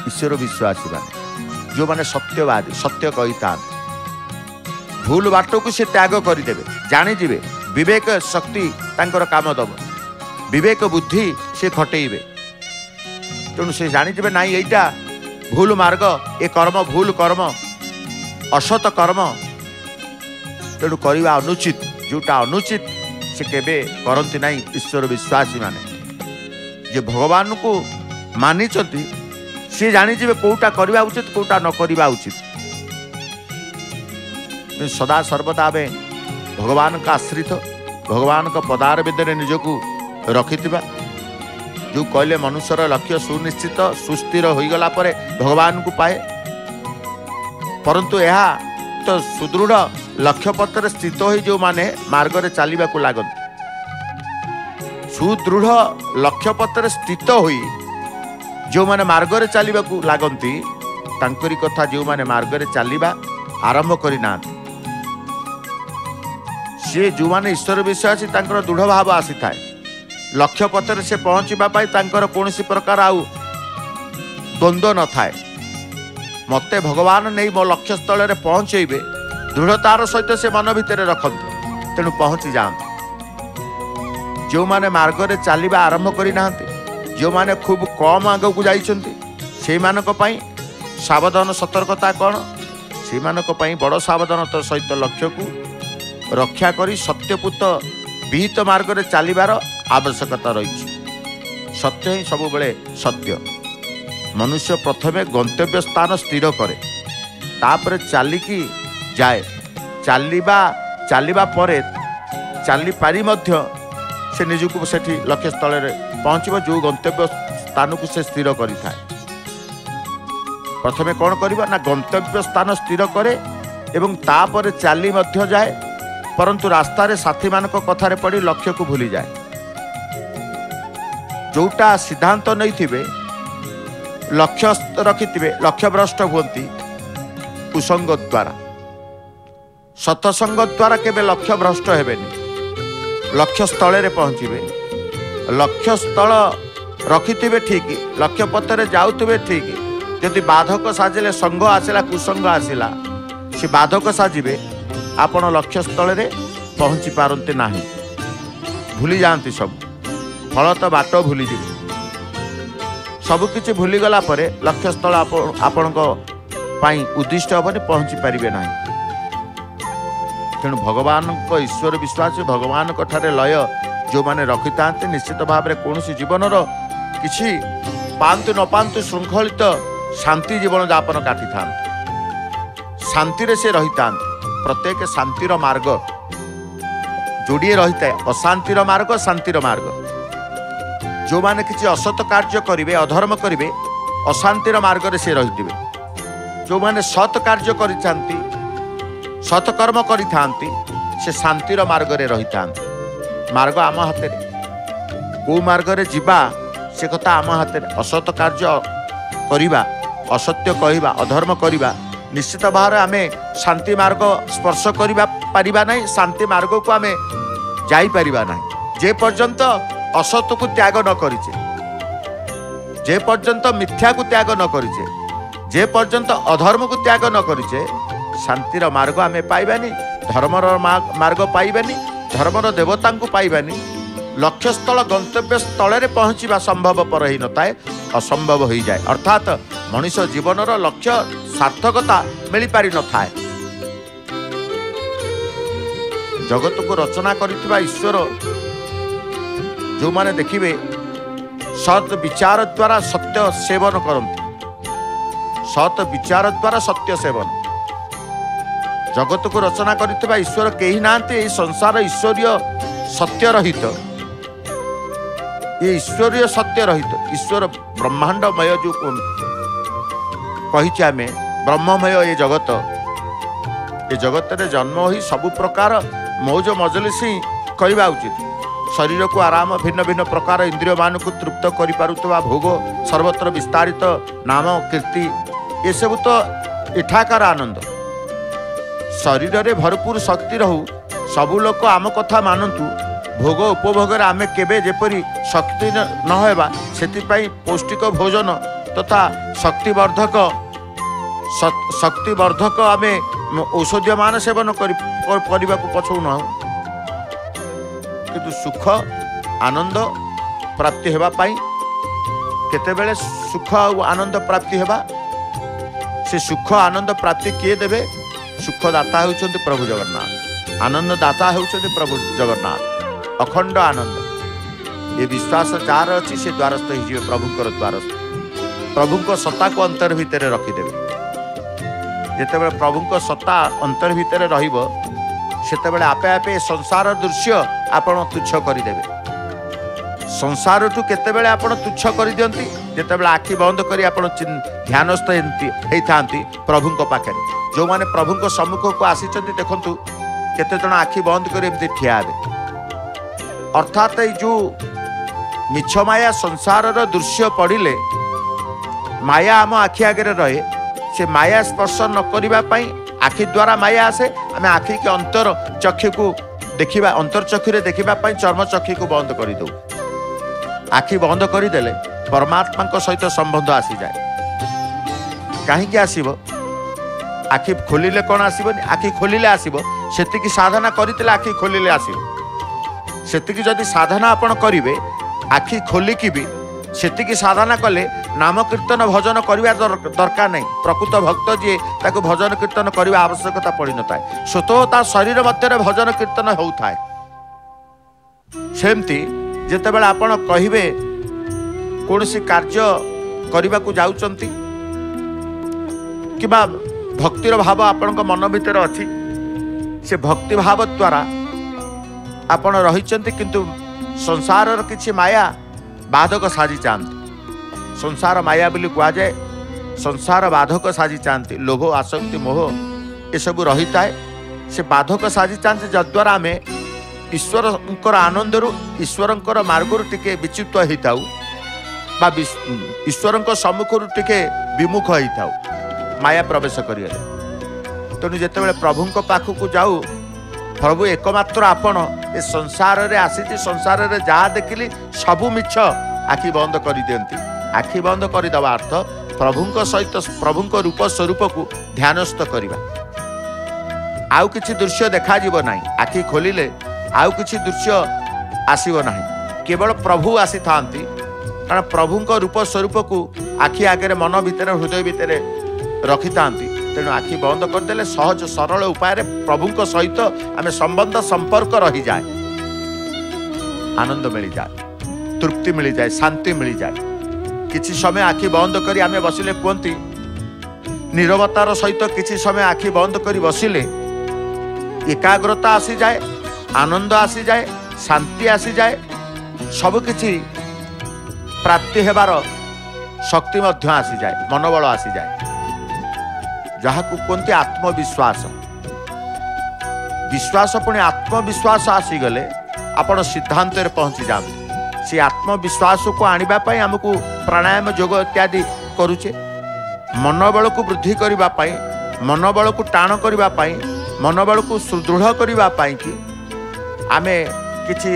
ईश्वर विश्वासी माने जो माने सत्यवादी सत्य कही था भूल बाट को सी त्याग करदे जाणीजे। विवेक शक्ति तांकर काम दब, विवेक बुद्धि से खटेबे। तेणु से जाणीजे ना यहीटा भूल मार्ग ए कर्म भूल कर्म असत कर्म तेणु करवा अनुचित जोटा अनुचित से केबे करंती नहीं। ईश्वर विश्वासी माने जे भगवान को मानी सी जानीजे कौटा करवा उचित कौटा न करवा उचित। सदा सर्वदा आम भगवान का आश्रित भगवान का पदार बेदरे निजकू रखिथिबा। जो कहले मनुष्यर लक्ष्य सुनिश्चित सुस्थिर हो गला परे भगवान को पाए, परंतु यह तो सुदृढ़ लक्ष्यपथर स्थित हो जो माने मार्ग रे चलने को लगती। सुदृढ़ लक्ष्यपथर स्थित हो जो माने मार्ग रे चलने को लगती तांकरी कथा जो माने मार्ग रे चलवा आरंभ करना से जो माने ईश्वर विश्वासी तांकर दृढ़ भाव आसी था लक्ष्यपथर से पहुँचवाई तांकर कौन प्रकार आउ द्वंद्व न थाए। मत भगवान नहीं मो लक्ष्यस्थल में पहुँचेबे दृढ़तार सहित से मन भितर रखते तेणु पहुँची जाते। जो माने मार्ग रे चलवा आरंभ करना जो माने खूब कम आग को जाई सावधान सतर्कता कौन से बड़ सावधानता सहित लक्ष्य को रक्षा कर सत्यपूत विहित मार्ग रे चलवार आवश्यकता रही। सत्य ही सब बेले सत्य। मनुष्य प्रथमे गंतव्य स्थान स्थिर करे तापर चालिकी जाए चलवा पर चली पारी मध्य से निजुक से लक्ष्यस्थल में पहुँचब जो गंतव्य स्थान को से स्थिर कर प्रथमे कौन करिबा ना गंतव्य स्थान स्थिर करे एवं तापर चाली मध्य जाए परंतु रास्ता रे साथी मानक कथारे पड़ी लक्ष्य को भूली जाए। जोटा सिद्धांत तो नहीं थे लक्ष्य रखि लक्ष्यभ्रष्ट होती कुसंग द्वारा सतसंग द्वारा केवे लक्ष्यभ्रष्ट हेबेनि लक्ष्यस्थल में पहुँचे लक्ष्यस्थल रखि ठीक लक्ष्य पथरे जाउतबे ठीक यदि बाधक साजिले संघ आसला कुसंग आसला से बाधक साजिबे आपण लक्ष्यस्थल में पहुँची पारती ना भूली जाती सब फल तो बाट भूली सबकिछ भूलीगला लक्ष्यस्थल आपण उद्दिष्ट हेनी पहुँची पारे ना। तेणु भगवान को ईश्वर विश्वास भगवान को ठारे लय जो माने रखि था निश्चित भाव में कौन सी जीवनर किसी पातु न पातु श्रृंखलित शांति जीवन यापन काटी था शांति से रही था। प्रत्येक शांतिर मार्ग जोड़िए रही था अशांतिर मार्ग शांतिर मार्ग जो माने किसी असत कार्य करेंगे अधर्म करेंगे अशांतिर मार्ग रे से रही थे जो माने सत कार्य कर सत्कर्म कर शांतिर मार्ग रे रही था। मार्ग आम हाथ को मार्ग रे जीवा से कथा आम हाथ असत कार्य करवा असत्य कहवा अधर्म करवा निश्चित भाव आम शांति मार्ग स्पर्श कर पारिबा नहीं शांति मार्ग को आम जाइपारिबा नहीं जे पर्यंत असत को त्याग न करिचे जे पर्यंत मिथ्या को त्याग न करिचे जे पर्यंत अधर्म को त्याग न करिचे शांतिर मार्ग आम पाइबानी धर्मर मार्ग पाइबानी धर्मर देवता को पाइबानी लक्ष्यस्थल गंतव्य स्थल में पहुँचवा संभवपर ही नए असंभव हो जाए अर्थात मनुष्य जीवनर लक्ष्य सार्थकता मिल पारि नए। जगत को रचना करिथिबा ईश्वर जो माने देखिए सत विचार द्वारा सत्य सेवन करते सत विचार द्वारा सत्य सेवन जगत को रचना करथिबा ईश्वर कहीं ना संसार ईश्वरीय सत्य रहित ये ईश्वरीय सत्य रहित ईश्वर ब्रह्मांडमय जो कही आम ब्रह्ममय ये जगत रे जन्म ही सब प्रकार मौज मजलिस कहवा उचित शरीर को आराम भिन्न भिन्न प्रकार इंद्रिय मान को तृप्त कर पारुवा भोग सर्वत्र विस्तारित नाम कीर्ति ये सब तो एठाकार आनंद शरीर रे भरपूर शक्ति रहू सबू लोक आम कथा मानतु भोग उपभोग आम केवे जेपरी शक्ति नहबा से पौष्टिक भोजन तथा शक्तिवर्धक आम औषधीय मान सेवन करने को पछौ न हो किंतु सुख आनंद प्राप्ति हेबा पाई केतेबेले सुख और आनंद प्राप्ति हेबा से सुख आनंद प्राप्ति किए देबे सुखदाता होउछन्ति प्रभु जगन्नाथ आनंददाता होउछन्ति प्रभु जगन्नाथ अखंड आनंद ये विश्वास जार अछि से द्वारस्थ हिजिबे प्रभुकर द्वारस्थ प्रभुको सत्ता को अंतर भीतर रखि देबे जेतेबेले प्रभुको सत्ता अंतर भीतर रहिबो सेतेबेले आपे आपे संसार दृश्य आपण तुच्छ करदेवे संसार ठू केते बेले आपण तुच्छ कर दियंती जेतेबेले आखि बंद करी आपण ध्यानस्थ हेई थांती प्रभुको पाखरे जो माने प्रभुको सम्मुख को आसीचंती देखंतु केते जण आखि बंद करी एमती ठिया दे अर्थात ए जो मिच्छ माया संसार रो दृश्य पडिले माया आम आखि आगे रहे से माया स्पर्श न करिबा पई आखि द्वारा माया आसे आम आखि के अंतर चक्षु को देखिबा अंतर्चक्षुरे देखिबा पई चर्मचक्षु को बंद कर दो आखि बंद करदेले परमात्मा सहित संबंध आसी जाए कहीं आसब आखि खोलिले कौन आसबनी आखि खोलिले आसबी साधना करते आखि खोलिले आसबी जदि साधना आपण करेंगे आखि खोलिकी भी से साधना कले नाम कीर्तन भजन करवा दरकार नहीं। प्रकृत भक्त जी ताकू भजन कीर्तन करने आवश्यकता पड़ी न थाए स्वतः शरीर मध्य भजन कीर्तन होता है। सेमती जिते बड़े आपड़ कहे कौन सी कार्य करने को जाती कि भक्तिर भाव आपण मन भर अच्छी से भक्ति भाव द्वारा आपण रही किंतु संसार किसी माया बाधक साजी चाहती संसार माया बोली कहुए संसार बाधक साजी चाहती लोभ आसक्ति मोह ये सब रही थाए से बाधक साजी चाहती जद्वारा आम ईश्वर आनंदर ईश्वर मार्गर टी विच्युत होता ईश्वर सम्मुखर टी विमुख होता माया प्रवेश करें तेणु तो जिते प्रभु पाखक जाऊ प्रभु एकमात्र आपण ए संसार रे आसी संसार रे जहाँ देखिली सबू मिछ आखि बंद कर दिखती आखि बंद करदे अर्थ प्रभु सहित प्रभु रूप स्वरूप को ध्यानस्थ करवा आउ कि दृश्य देखा ना आखि खोलिले आउ कि दृश्य आसब ना केवल प्रभु आसी था कारण प्रभु रूप स्वरूप को आखि आगे मन भीतर हृदय भीतर रखि था तेणु आखि बंद करदे सहज सरल उपाय प्रभु सहित आम संबंध संपर्क रही जाए आनंद मिल जाए तृप्ति मिल जाए शांति मिल जाए किसी समय आखि बंद कर आम बसिले कहती नीरवतार सहित किसी समय आखि बंद कर बसिले एकाग्रता आसी जाए आनंद आसी जाए शांति आसी जाए सबकि प्राप्ति होवार शक्ति आसी जाए मनोबल आसी जाए जहाँ को कहते आत्मविश्वास विश्वास पुणी आत्मविश्वास आसीगले आपण सिद्धांत पहुँची जाते से आत्मविश्वास को आने आमको प्राणायाम योग इत्यादि करुचे मनोबल को वृद्धि करने मनोबल को टाण करने मनोबल को सुदृढ़ करने की आमे किसी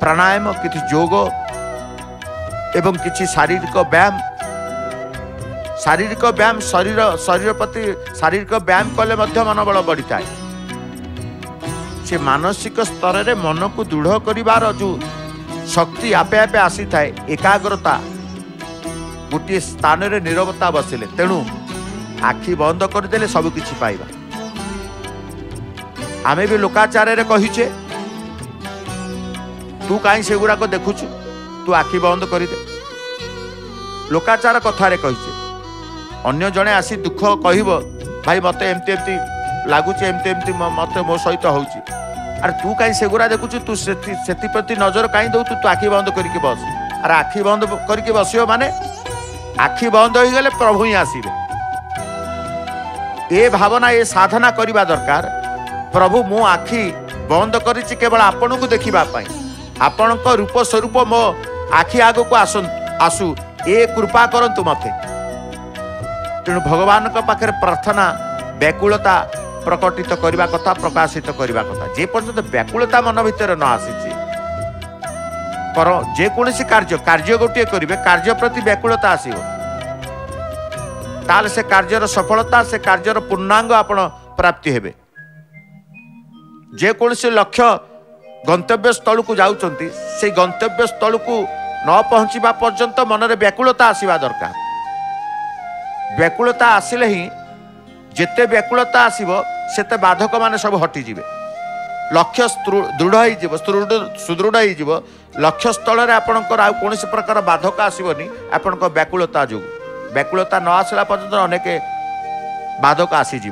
प्राणायाम किसी योग एवं किसी शारीरिक व्यायाम शरीर शरीर प्रति शारीरिक व्यायाम कले मनोबल बढ़ी था से मानसिक स्तर रे मन को दृढ़ करिवार जो शक्ति आपे आपे आसी था एकाग्रता गोटे स्थान रे नीरवता बसिले तेणु आखि बंद करदे सबकिछि पाइबा। आमे भी लोकाचार रे कहिछे तू कहीं से गुड़ाक देखु तू आखि बंद करदे लोकाचार कथार कहीचे अन्न जड़े आसी दुख कह भाई मत एमती लगुच एमती मत मो सहित हो अरे तू कहीं से गुड़ा देखु तू से प्रति नजर कहीं दौ तू आखि बंद करके बस अरे आखि बंद करके बस माने आखि बंद हो गले प्रभु ही आसबे ये भावना ये साधना करवा दरकार प्रभु मो आखि बंद करिछि केवल आपण को देखिबा पाई आपण को रूप स्वरूप मो आखि आग को आसु ये कृपा करतु मते तेणु भगवान का पाखे प्रार्थना व्याकुलता प्रकटित करने कथा प्रकाशित करने कथा जेपर्यंत व्याकुलता मन भीतर न आसी कर जेकोसी कार्य कार्य गोटे करेंगे कार्य प्रति व्याकुलता आसो ताल से कार्यर सफलता से कार्यर पूर्णांग आपण प्राप्ति हेबे। जेकोसी लक्ष्य गंतव्य स्थल को जाउचंती से गंतव्य स्थल को न पहुँचवा पर्यंत मनरे व्याकुलता आसवा दरकार व्याकुलता आसिले ही जिते व्याकुलता आसब सेते बाधक मान सब हटिजी लक्ष्य दृढ़ हो सुदृढ़ हो लक्ष्य स्थल आपणकर आउ कौन प्रकार बाधक आसबनी आपण व्याकुलता जो व्याकुलता न आसला पर्यंत अनेक बाधक आसीज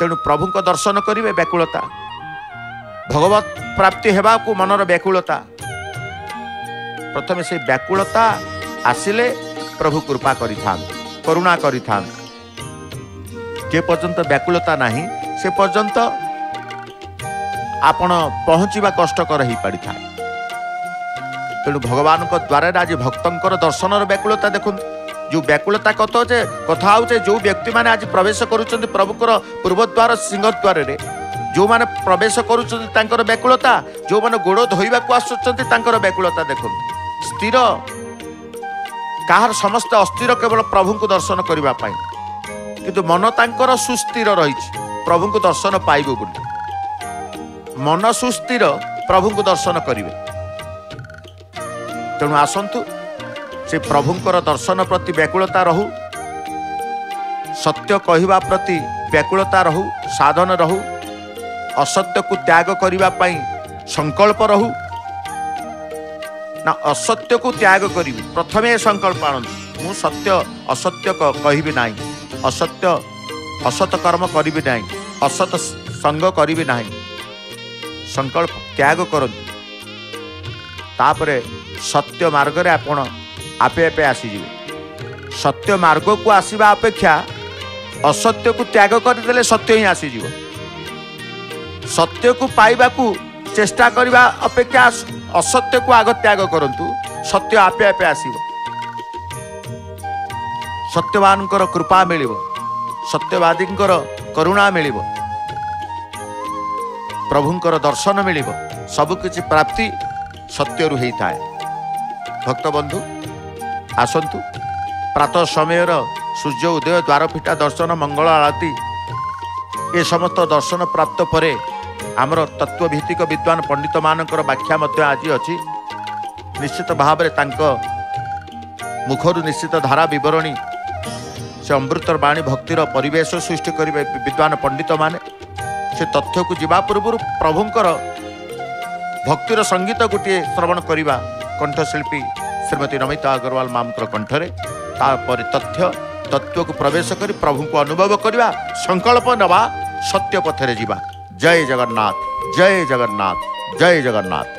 तेणु प्रभु दर्शन करेंगे व्याकुलता भगवत प्राप्ति होगा को मनर व्याकुलता प्रथम से व्याकुलता आसिले प्रभु कृपा करुणा करेपर्यंत व्याकुलता नहीं से पर्यंत आपण पहुँचवा कष्टकर हो पारि था तेणु भगवान द्वारा आज भक्तर दर्शन व्याकुलता देख जो व्याकुलता कथे कथा हो जो व्यक्ति मैंने आज प्रवेश करुँच प्रभुकर पूर्वद्वार सिंहद्वार जो माने प्रवेश करुँचर व्याकुलता जो माने गोड़ धोइबा को आसुच्चर व्याकुलता देखो स्थिर कार समस्त अस्थिर केवल प्रभु को दर्शन करने किंतु मन तांकर सुस्थिर रही प्रभु को दर्शन पाइबे बोली मन सुस्थिर प्रभु को दर्शन करिवे। तेणु आसंतु से प्रभुंकर दर्शन प्रति व्याकुलता रहू, सत्य कहवा प्रति व्याकुलता रहू, साधन रहू, असत्य को त्याग करिवा पाई संकल्प रहू ना, असत्य को त्याग करी प्रथमे संकल्प आणु मु सत्य असत्य कहिबि नाही, असत्य असत कर्म करिबि नाही, असत संग करिबि नाही, संकल्प त्याग करंतु तापरे सत्य मार्ग रे आपण आपे आपे आसी जिवे। सत्य मार्ग को आसीबा अपेक्षा असत्य को त्याग करदेले सत्य ही आसी जिवो। सत्य को पाइबा को चेष्टा करबा अपेक्षा असत्य को आग त्याग करंतु सत्य आपे आपे आसीबो। सत्यवानकर कृपा मिलिबो, सत्यवादींकर करुणा मिलिबो, प्रभुंकर दर्शन मिलिबो, सब किछि प्राप्ति सत्य रु हेइताए। भक्त बंधु आसंतु प्रातः समयर सूर्य उदय द्वारपीठा दर्शन मंगल आरती ए समस्त दर्शन प्राप्त परे आमर तत्वभित्तिक विद्वान पंडित मानकर व्याख्या मध्य आज अछि। निश्चित भाव रे तांक मुखरु निश्चित धारा विवरणी से अमृतर बाणी भक्तिर परिवेश सृष्टि करिवे विद्वान पंडित माने। से तथ्य को जीवा पूर्व प्रभुंकर भक्तिर संगीत गोटे श्रवण करवा कंठशिल्पी श्रीमती नमिता अग्रवाल मामकर कंठरे तापर तथ्य तत्व को प्रवेश कर प्रभु को अनुभव करवा संकल्प नवा सत्य पथरे जीवा। जय जगन्नाथ, जय जगन्नाथ, जय जगन्नाथ।